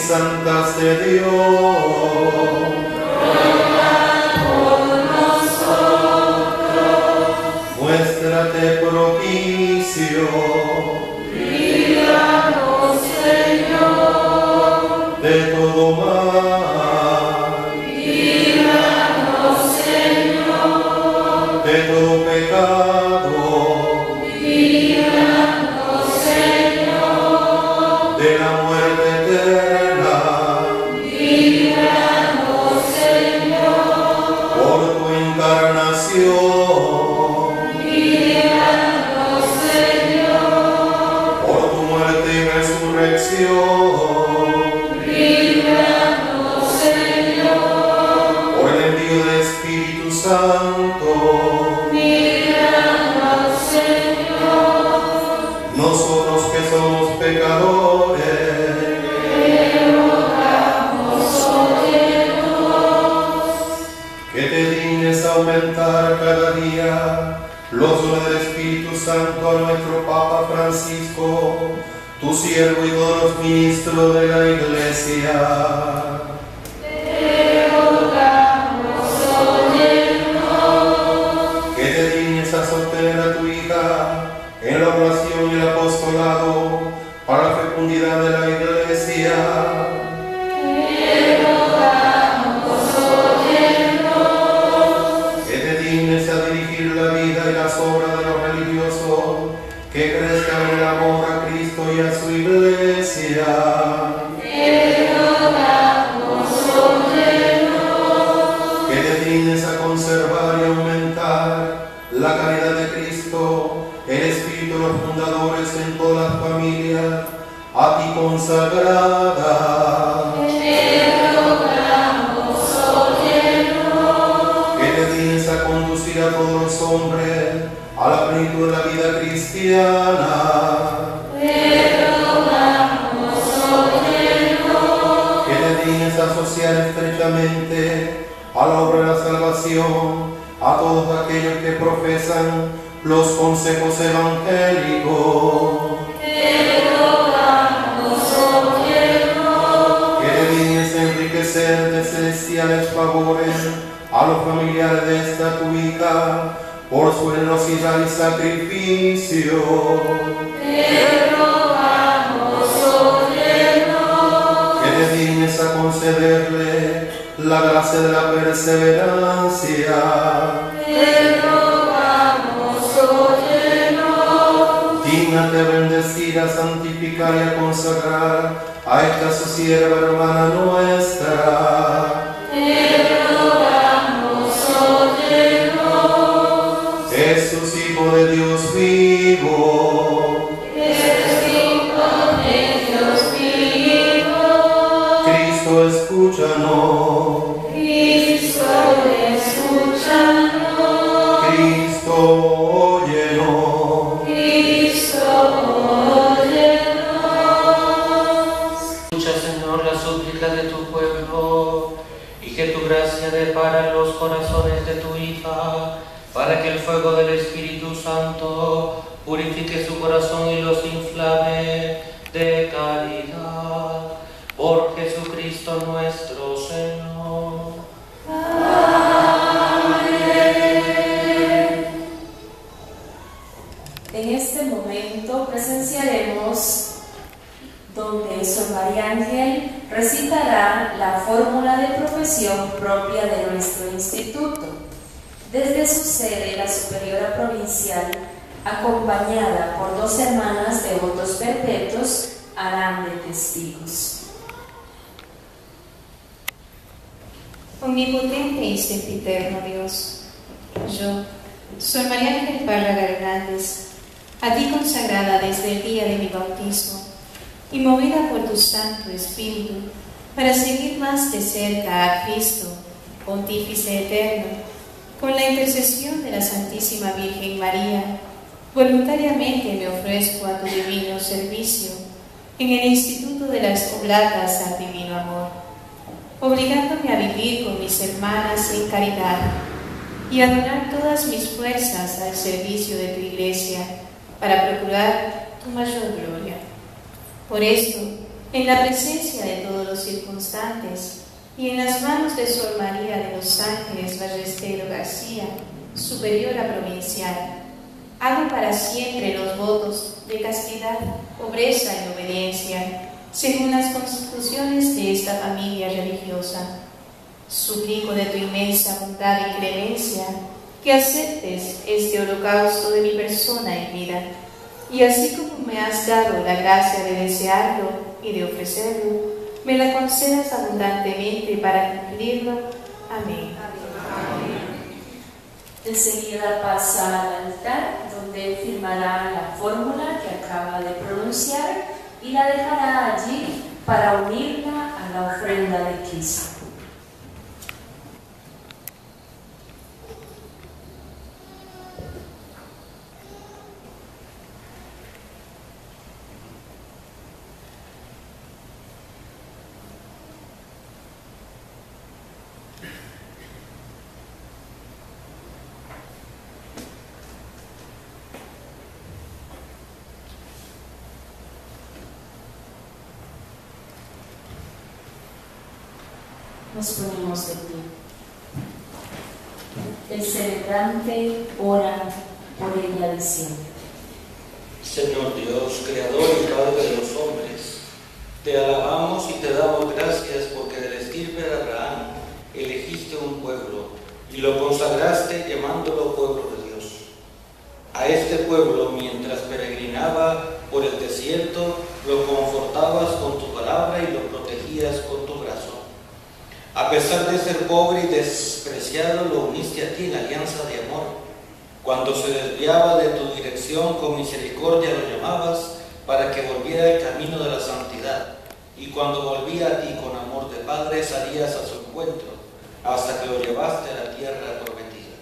santas de Dios, ruega por nosotros. Muéstrate propicio, líbranos, Señor, de todo mal, líbranos, Señor, de todo pecado, líbranos, Señor, de la muerte eterna. Líbranos, Señor, por tu muerte y resurrección. Líbranos, Señor, por el envío del Espíritu Santo. Líbranos, Señor, nosotros que somos pecadores. Aumentar cada día los dones del Espíritu Santo a nuestro Papa Francisco, tu siervo y donos ministro de la Iglesia. Te rogamos, óyenos. Que te dignes a sostener a tu hija en la oración y el apostolado para la fecundidad de la Iglesia. Te rogamos, a dirigir la vida y las obras de los religiosos, que crezcan en el amor a Cristo y a su Iglesia. Te rogamos, óyenos. Que te dignes a conservar y aumentar la caridad de Cristo, el espíritu de los fundadores en todas las familias a ti consagradas. Te rogamos, óyenos. Que te dignes a conducir a todos los hombres a la plenitud de la vida cristiana. Te rogamos, óyenos. Que te dignes a asociar estrechamente a la obra de la salvación a todos aquellos que profesan los consejos evangélicos. Te rogamos, óyenos. Que te dignes a enriquecer de celestiales favores a los familiares de esta tu hija, por su generosidad y sacrificio. Te rogamos, óyenos. Que te dignes a concederle la gracia de la perseverancia. Te rogamos, óyenos. Dígnate a bendecir, a santificar y a consagrar a esta su sierva hermana nuestra. Te Jesús, Hijo de Dios vivo, Jesús, Hijo de Dios vivo, Cristo, escúchanos, Cristo, escúchanos, Cristo, óyenos, Cristo, óyenos. Escucha, Señor, las súplicas de tu pueblo se depara en los corazones de tu hija, para que el fuego del Espíritu Santo purifique su corazón y los inflame de caridad. Por Jesucristo nuestro Señor. Amén. En este momento presenciaremos donde Sor Mariangel recitará la fórmula de profesión propia de nuestro instituto, desde su sede, la Superiora Provincial, acompañada por dos hermanas de votos perpetuos, harán de testigos. Omnipotente y sempiterno Dios, yo, Sor Mariangel Párraga Hernández, a ti consagrada desde el día de mi bautismo, y movida por tu Santo Espíritu, para seguir más de cerca a Cristo, Pontífice Eterno, con la intercesión de la Santísima Virgen María, voluntariamente me ofrezco a tu divino servicio en el Instituto de las Oblatas al Divino Amor, obligándome a vivir con mis hermanas en caridad y a donar todas mis fuerzas al servicio de tu Iglesia para procurar tu mayor gloria. Por esto, en la presencia de todos los circunstantes y en las manos de Sor María de los Ángeles Ballesteros García, Superiora Provincial, hago para siempre los votos de castidad, pobreza y obediencia, según las constituciones de esta familia religiosa. Suplico de tu inmensa bondad y clemencia que aceptes este holocausto de mi persona y vida, y así como me has dado la gracia de desearlo y de ofrecerlo, me la concedas abundantemente para cumplirlo. Amén. Amén. Enseguida pasa al altar, donde firmará la fórmula que acaba de pronunciar y la dejará allí para unirla a la ofrenda de Cristo. Nos ponemos de pie. El celebrante ora por ella diciendo: Señor Dios, creador y padre de los hombres, te alabamos y te damos gracias porque del estirpe de Abraham elegiste un pueblo y lo consagraste llamándolo pueblo de Dios. A este pueblo, mientras peregrinaba por el desierto, lo confortabas con tu palabra y lo protegías con tu brazo. A pesar de ser pobre y despreciado, lo uniste a ti en la alianza de amor. Cuando se desviaba de tu dirección, con misericordia lo llamabas para que volviera al camino de la santidad. Y cuando volvía a ti con amor de padre, salías a su encuentro, hasta que lo llevaste a la tierra prometida.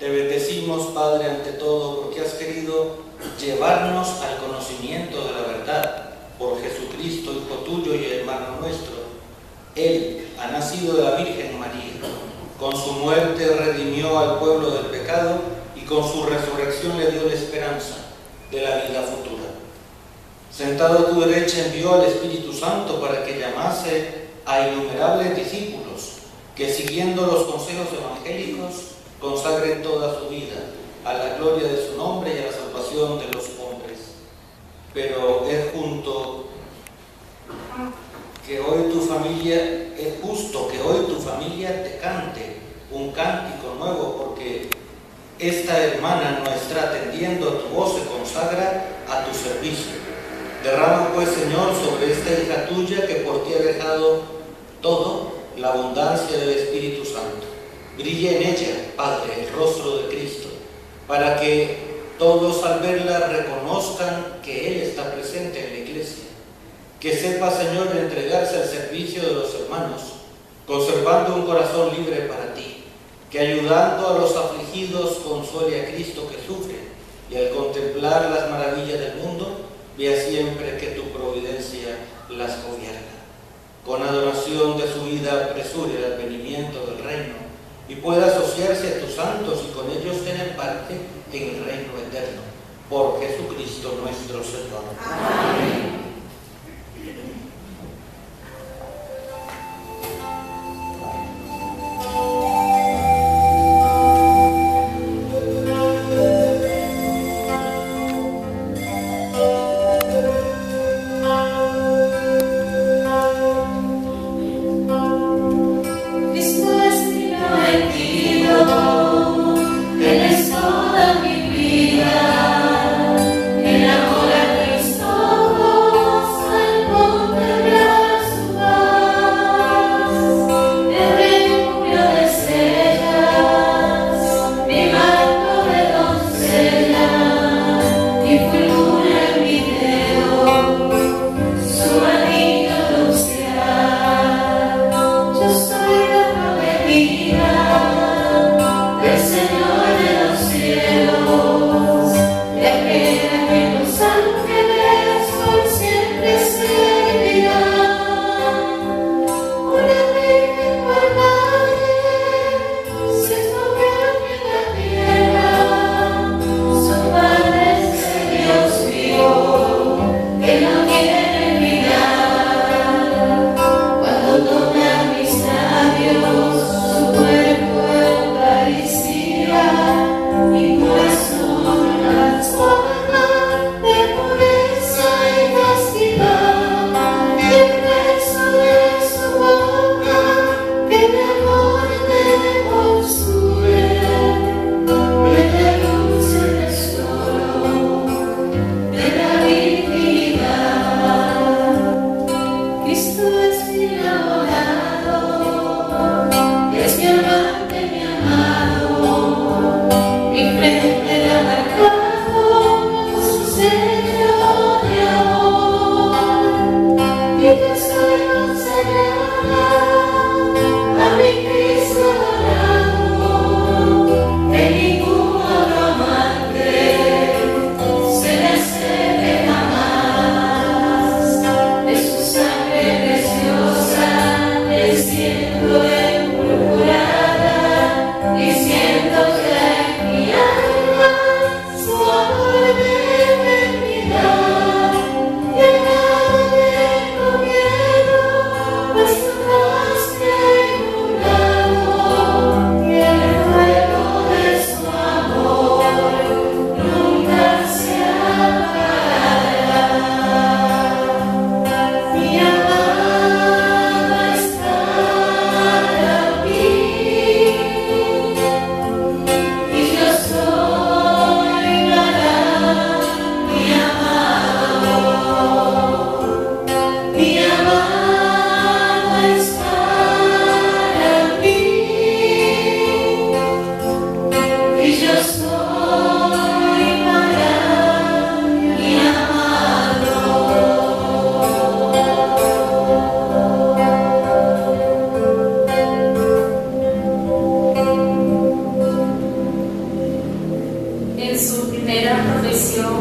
Te bendecimos, Padre, ante todo, porque has querido llevarnos al conocimiento de la verdad, por Jesucristo, Hijo tuyo y hermano nuestro. Él ha nacido de la Virgen María, con su muerte redimió al pueblo del pecado y con su resurrección le dio la esperanza de la vida futura. Sentado a tu derecha envió al Espíritu Santo para que llamase a innumerables discípulos que, siguiendo los consejos evangélicos, consagren toda su vida a la gloria de su nombre y a la salvación de los hombres. Pero es junto... que hoy tu familia, es justo que hoy tu familia te cante un cántico nuevo, porque esta hermana nuestra, atendiendo a tu voz, se consagra a tu servicio. Derrama pues, Señor, sobre esta hija tuya que por ti ha dejado todo, la abundancia del Espíritu Santo. Brilla en ella, Padre, el rostro de Cristo, para que todos al verla reconozcan que Él está presente en la iglesia. Que sepa, Señor, entregarse al servicio de los hermanos, conservando un corazón libre para ti, que ayudando a los afligidos consuele a Cristo que sufre, y al contemplar las maravillas del mundo, vea siempre que tu providencia las gobierna. con adoración de su vida apresure el advenimiento del reino y pueda asociarse a tus santos y con ellos tener parte en el reino eterno. Por Jesucristo nuestro Señor. Amén.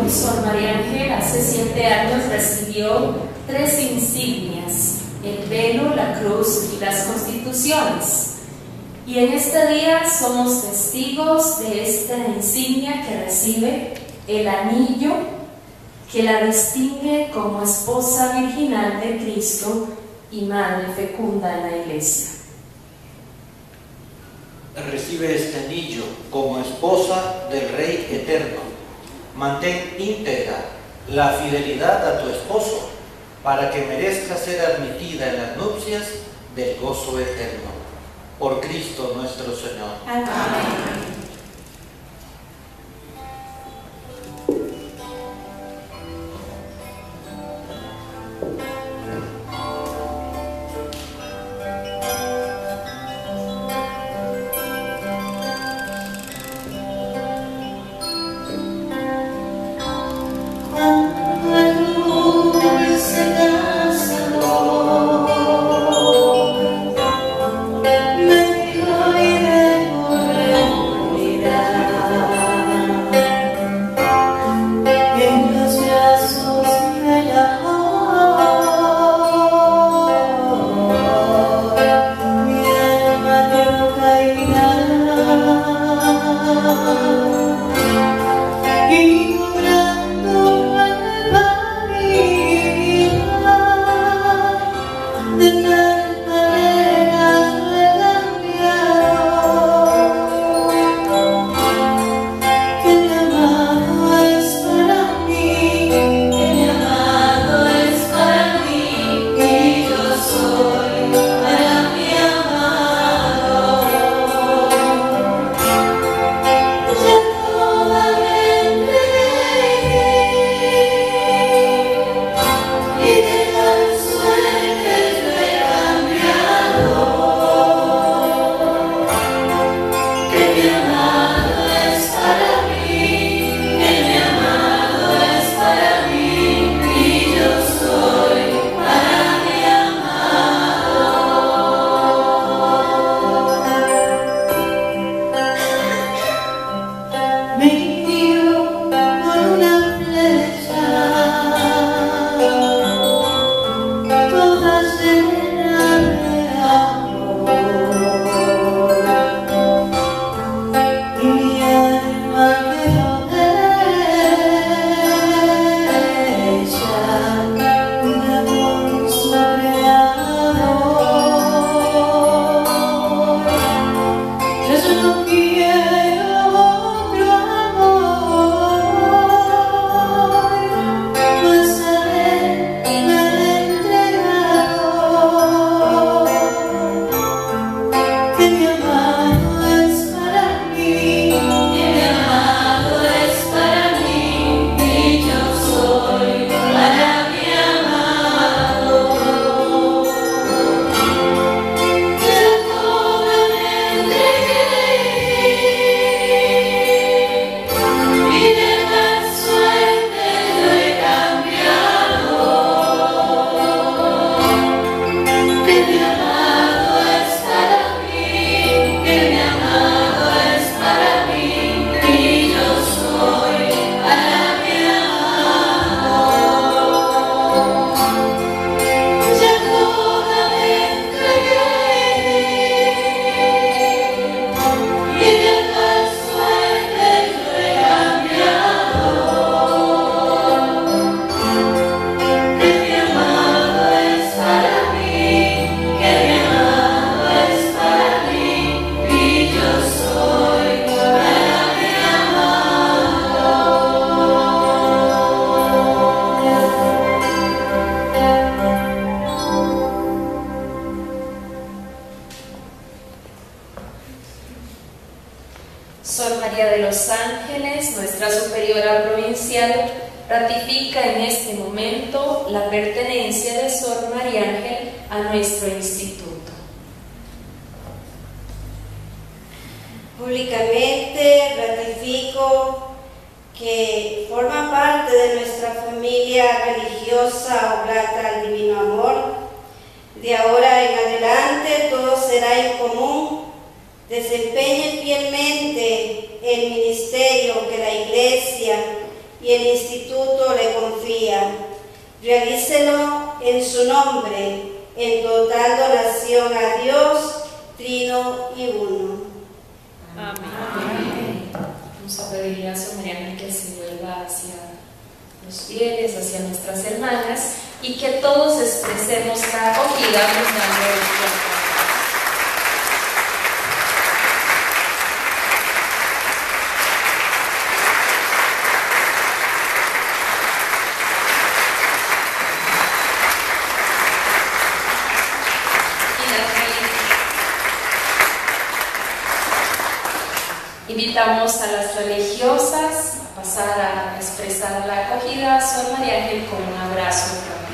Sor Mariangel hace siete años recibió tres insignias, el velo, la cruz y las constituciones. Y en este día somos testigos de esta insignia que recibe, el anillo que la distingue como esposa virginal de Cristo y madre fecunda en la Iglesia. Recibe este anillo como esposa del Rey Eterno. Mantén íntegra la fidelidad a tu esposo para que merezca ser admitida en las nupcias del gozo eterno. Por Cristo nuestro Señor. Amén. Amén. Sor María de los Ángeles, nuestra superiora provincial, ratifica en este momento la pertenencia de Sor Mariangel a nuestro instituto. Públicamente ratifico que forma parte de nuestra familia religiosa Oblatas al Divino Amor. De ahora en adelante todo será en común. Desempeñe fielmente el ministerio que la Iglesia y el Instituto le confía. Realícelo en su nombre, en total donación a Dios, Trino y Uno. Amén. Amén. Vamos a pedirle a Sor Mariangel que se vuelva hacia los fieles, hacia nuestras hermanas, y que todos expresemos la acogida a Invitamos a las religiosas a pasar a expresar la acogida a Sor Mariangel con un abrazo propio.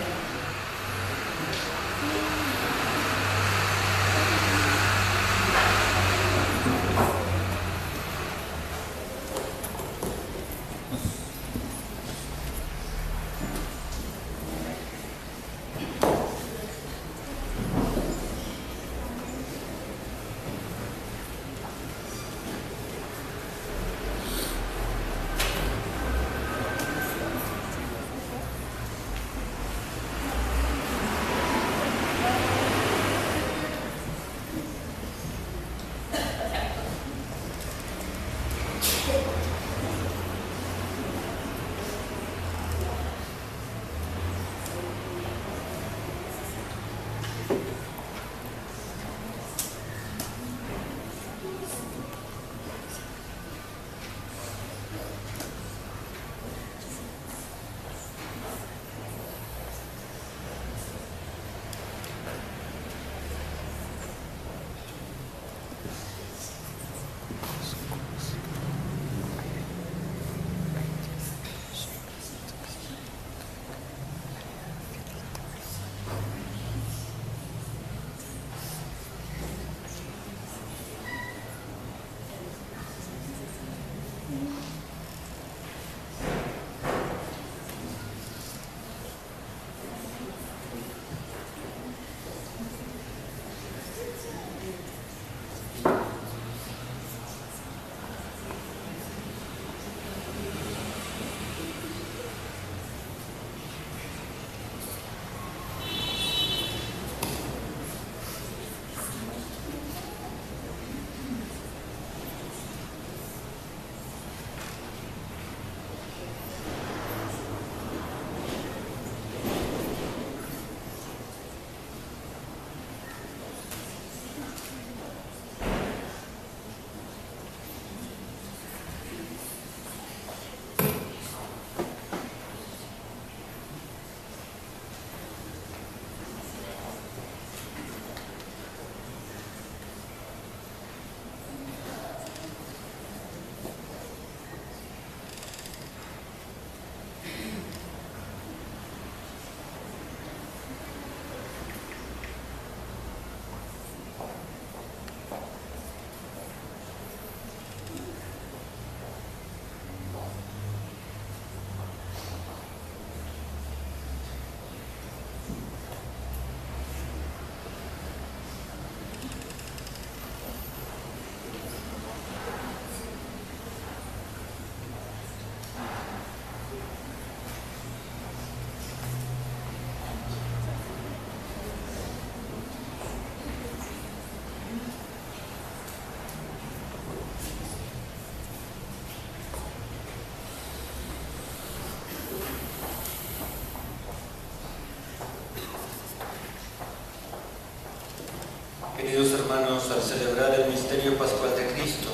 hermanos, al celebrar el misterio pascual de Cristo,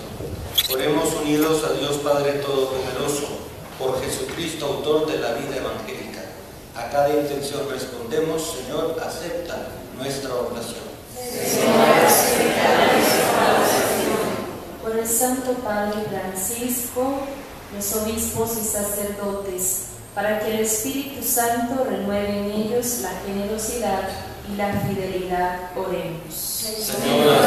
oremos unidos a Dios Padre Todopoderoso, por Jesucristo, autor de la vida evangélica. A cada intención respondemos: Señor, acepta nuestra oración. Señor, acepta nuestra oración. Por el Santo Padre Francisco, los obispos y sacerdotes, para que el Espíritu Santo renueve en ellos la generosidad y la fidelidad, oremos. Señor,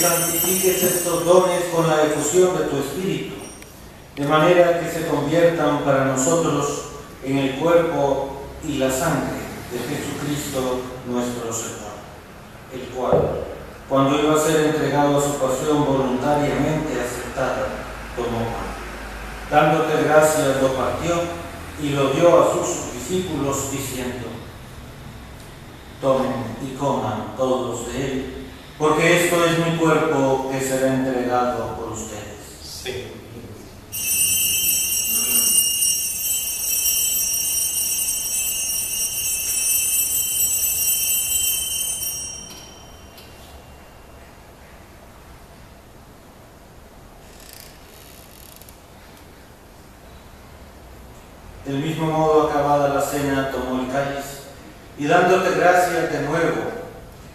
santifiques estos dones con la efusión de tu Espíritu, de manera que se conviertan para nosotros en el cuerpo y la sangre de Jesucristo nuestro Señor, el cual, cuando iba a ser entregado a su pasión voluntariamente aceptada, tomó pan. Dándote gracias lo partió y lo dio a sus discípulos diciendo: tomen y coman todos de él, porque esto es mi cuerpo que será entregado por ustedes. Sí. Del mismo modo, acabada la cena, tomó el cáliz y dándote gracias de nuevo,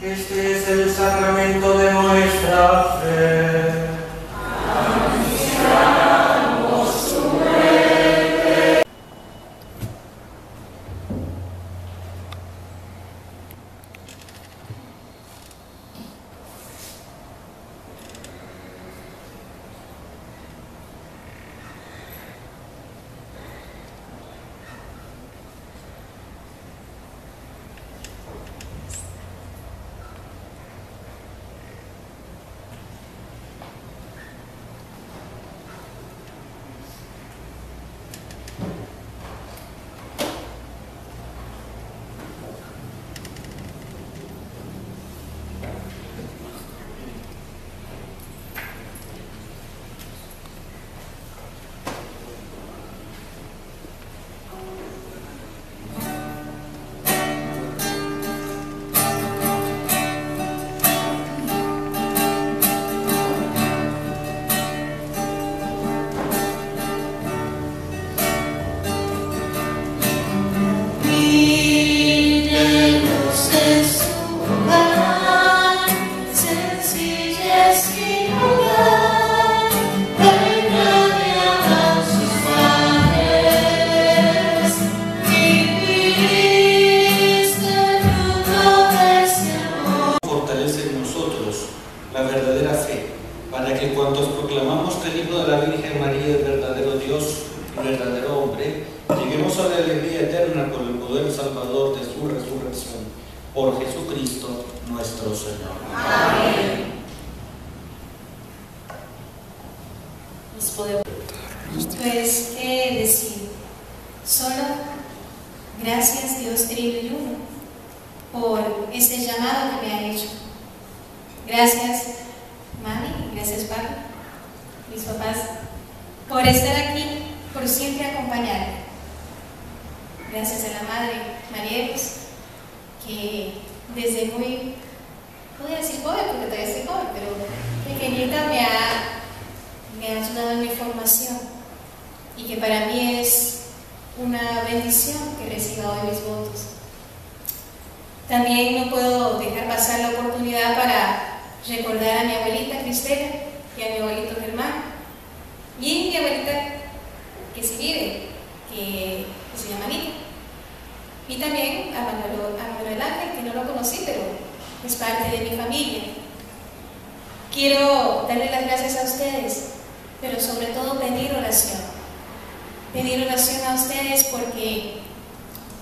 Este es el sacramento de nuestra fe. Anunciamos su muerte. Por estar aquí, por siempre acompañarme. gracias a la Madre María, que desde muy, no voy a decir joven porque todavía soy joven, pero pequeñita me ha, me ha ayudado en mi formación, y que para mí es una bendición que reciba hoy mis votos. También no puedo dejar pasar la oportunidad para recordar a mi abuelita Cristela y a mi abuelito Germán, y mi abuelita que se vive, que se llama Anita, y también a Manuel, a Manuel Ángel, que no lo conocí, pero es parte de mi familia. Quiero darle las gracias a ustedes, pero sobre todo pedir oración. Pedir oración a ustedes porque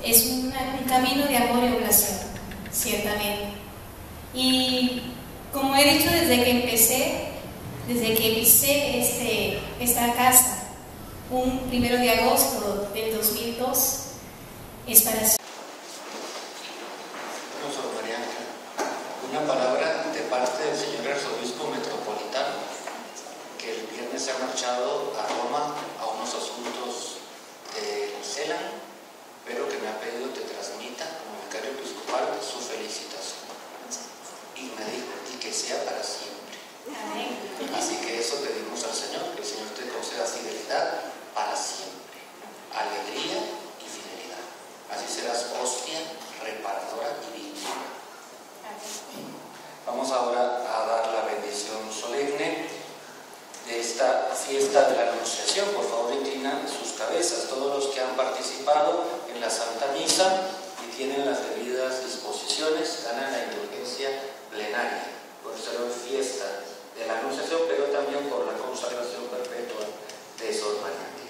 es un, un camino de amor y oración, ciertamente. Y como he dicho desde que empecé, desde que pisé este, esta casa, un primero de agosto del dos mil dos, es para sí. Sor Mariangel, una palabra de parte del señor arzobispo metropolitano, que el viernes se ha marchado a Roma a unos asuntos de CELAN, pero que me ha pedido que transmita como vicario episcopal su felicitación. Y me dijo, y que sea para siempre. Amén. Así que eso pedimos al Señor, que el Señor te conceda fidelidad para siempre, alegría y fidelidad. Así serás hostia, reparadora y víctima. Vamos ahora a dar la bendición solemne de esta fiesta de la Anunciación. Por favor, inclinan sus cabezas todos los que han participado en la Santa Misa y tienen las debidas disposiciones, ganan la indulgencia plenaria. Por ser hoy fiesta de la Anunciación, pero también por la consagración perpetua de Sor Mariangel.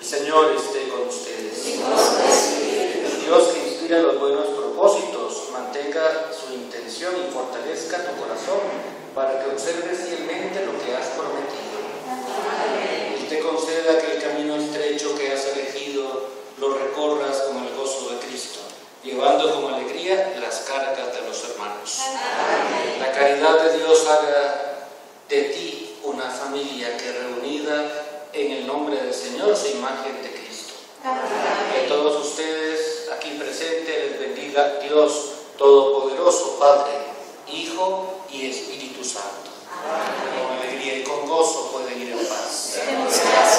El Señor esté con ustedes. El Dios que inspira los buenos propósitos, mantenga su intención y fortalezca tu corazón para que observes fielmente lo que has prometido. Y te conceda que el camino estrecho que has elegido lo recorras con el gozo de Cristo, llevando con alegría las cargas de los hermanos. La caridad de Dios haga de ti una familia que reunida en el nombre del Señor se imagen de Cristo. Que todos ustedes aquí presentes les bendiga Dios Todopoderoso, Padre, Hijo y Espíritu Santo. Amén. Con alegría y con gozo pueden ir en paz. Gracias.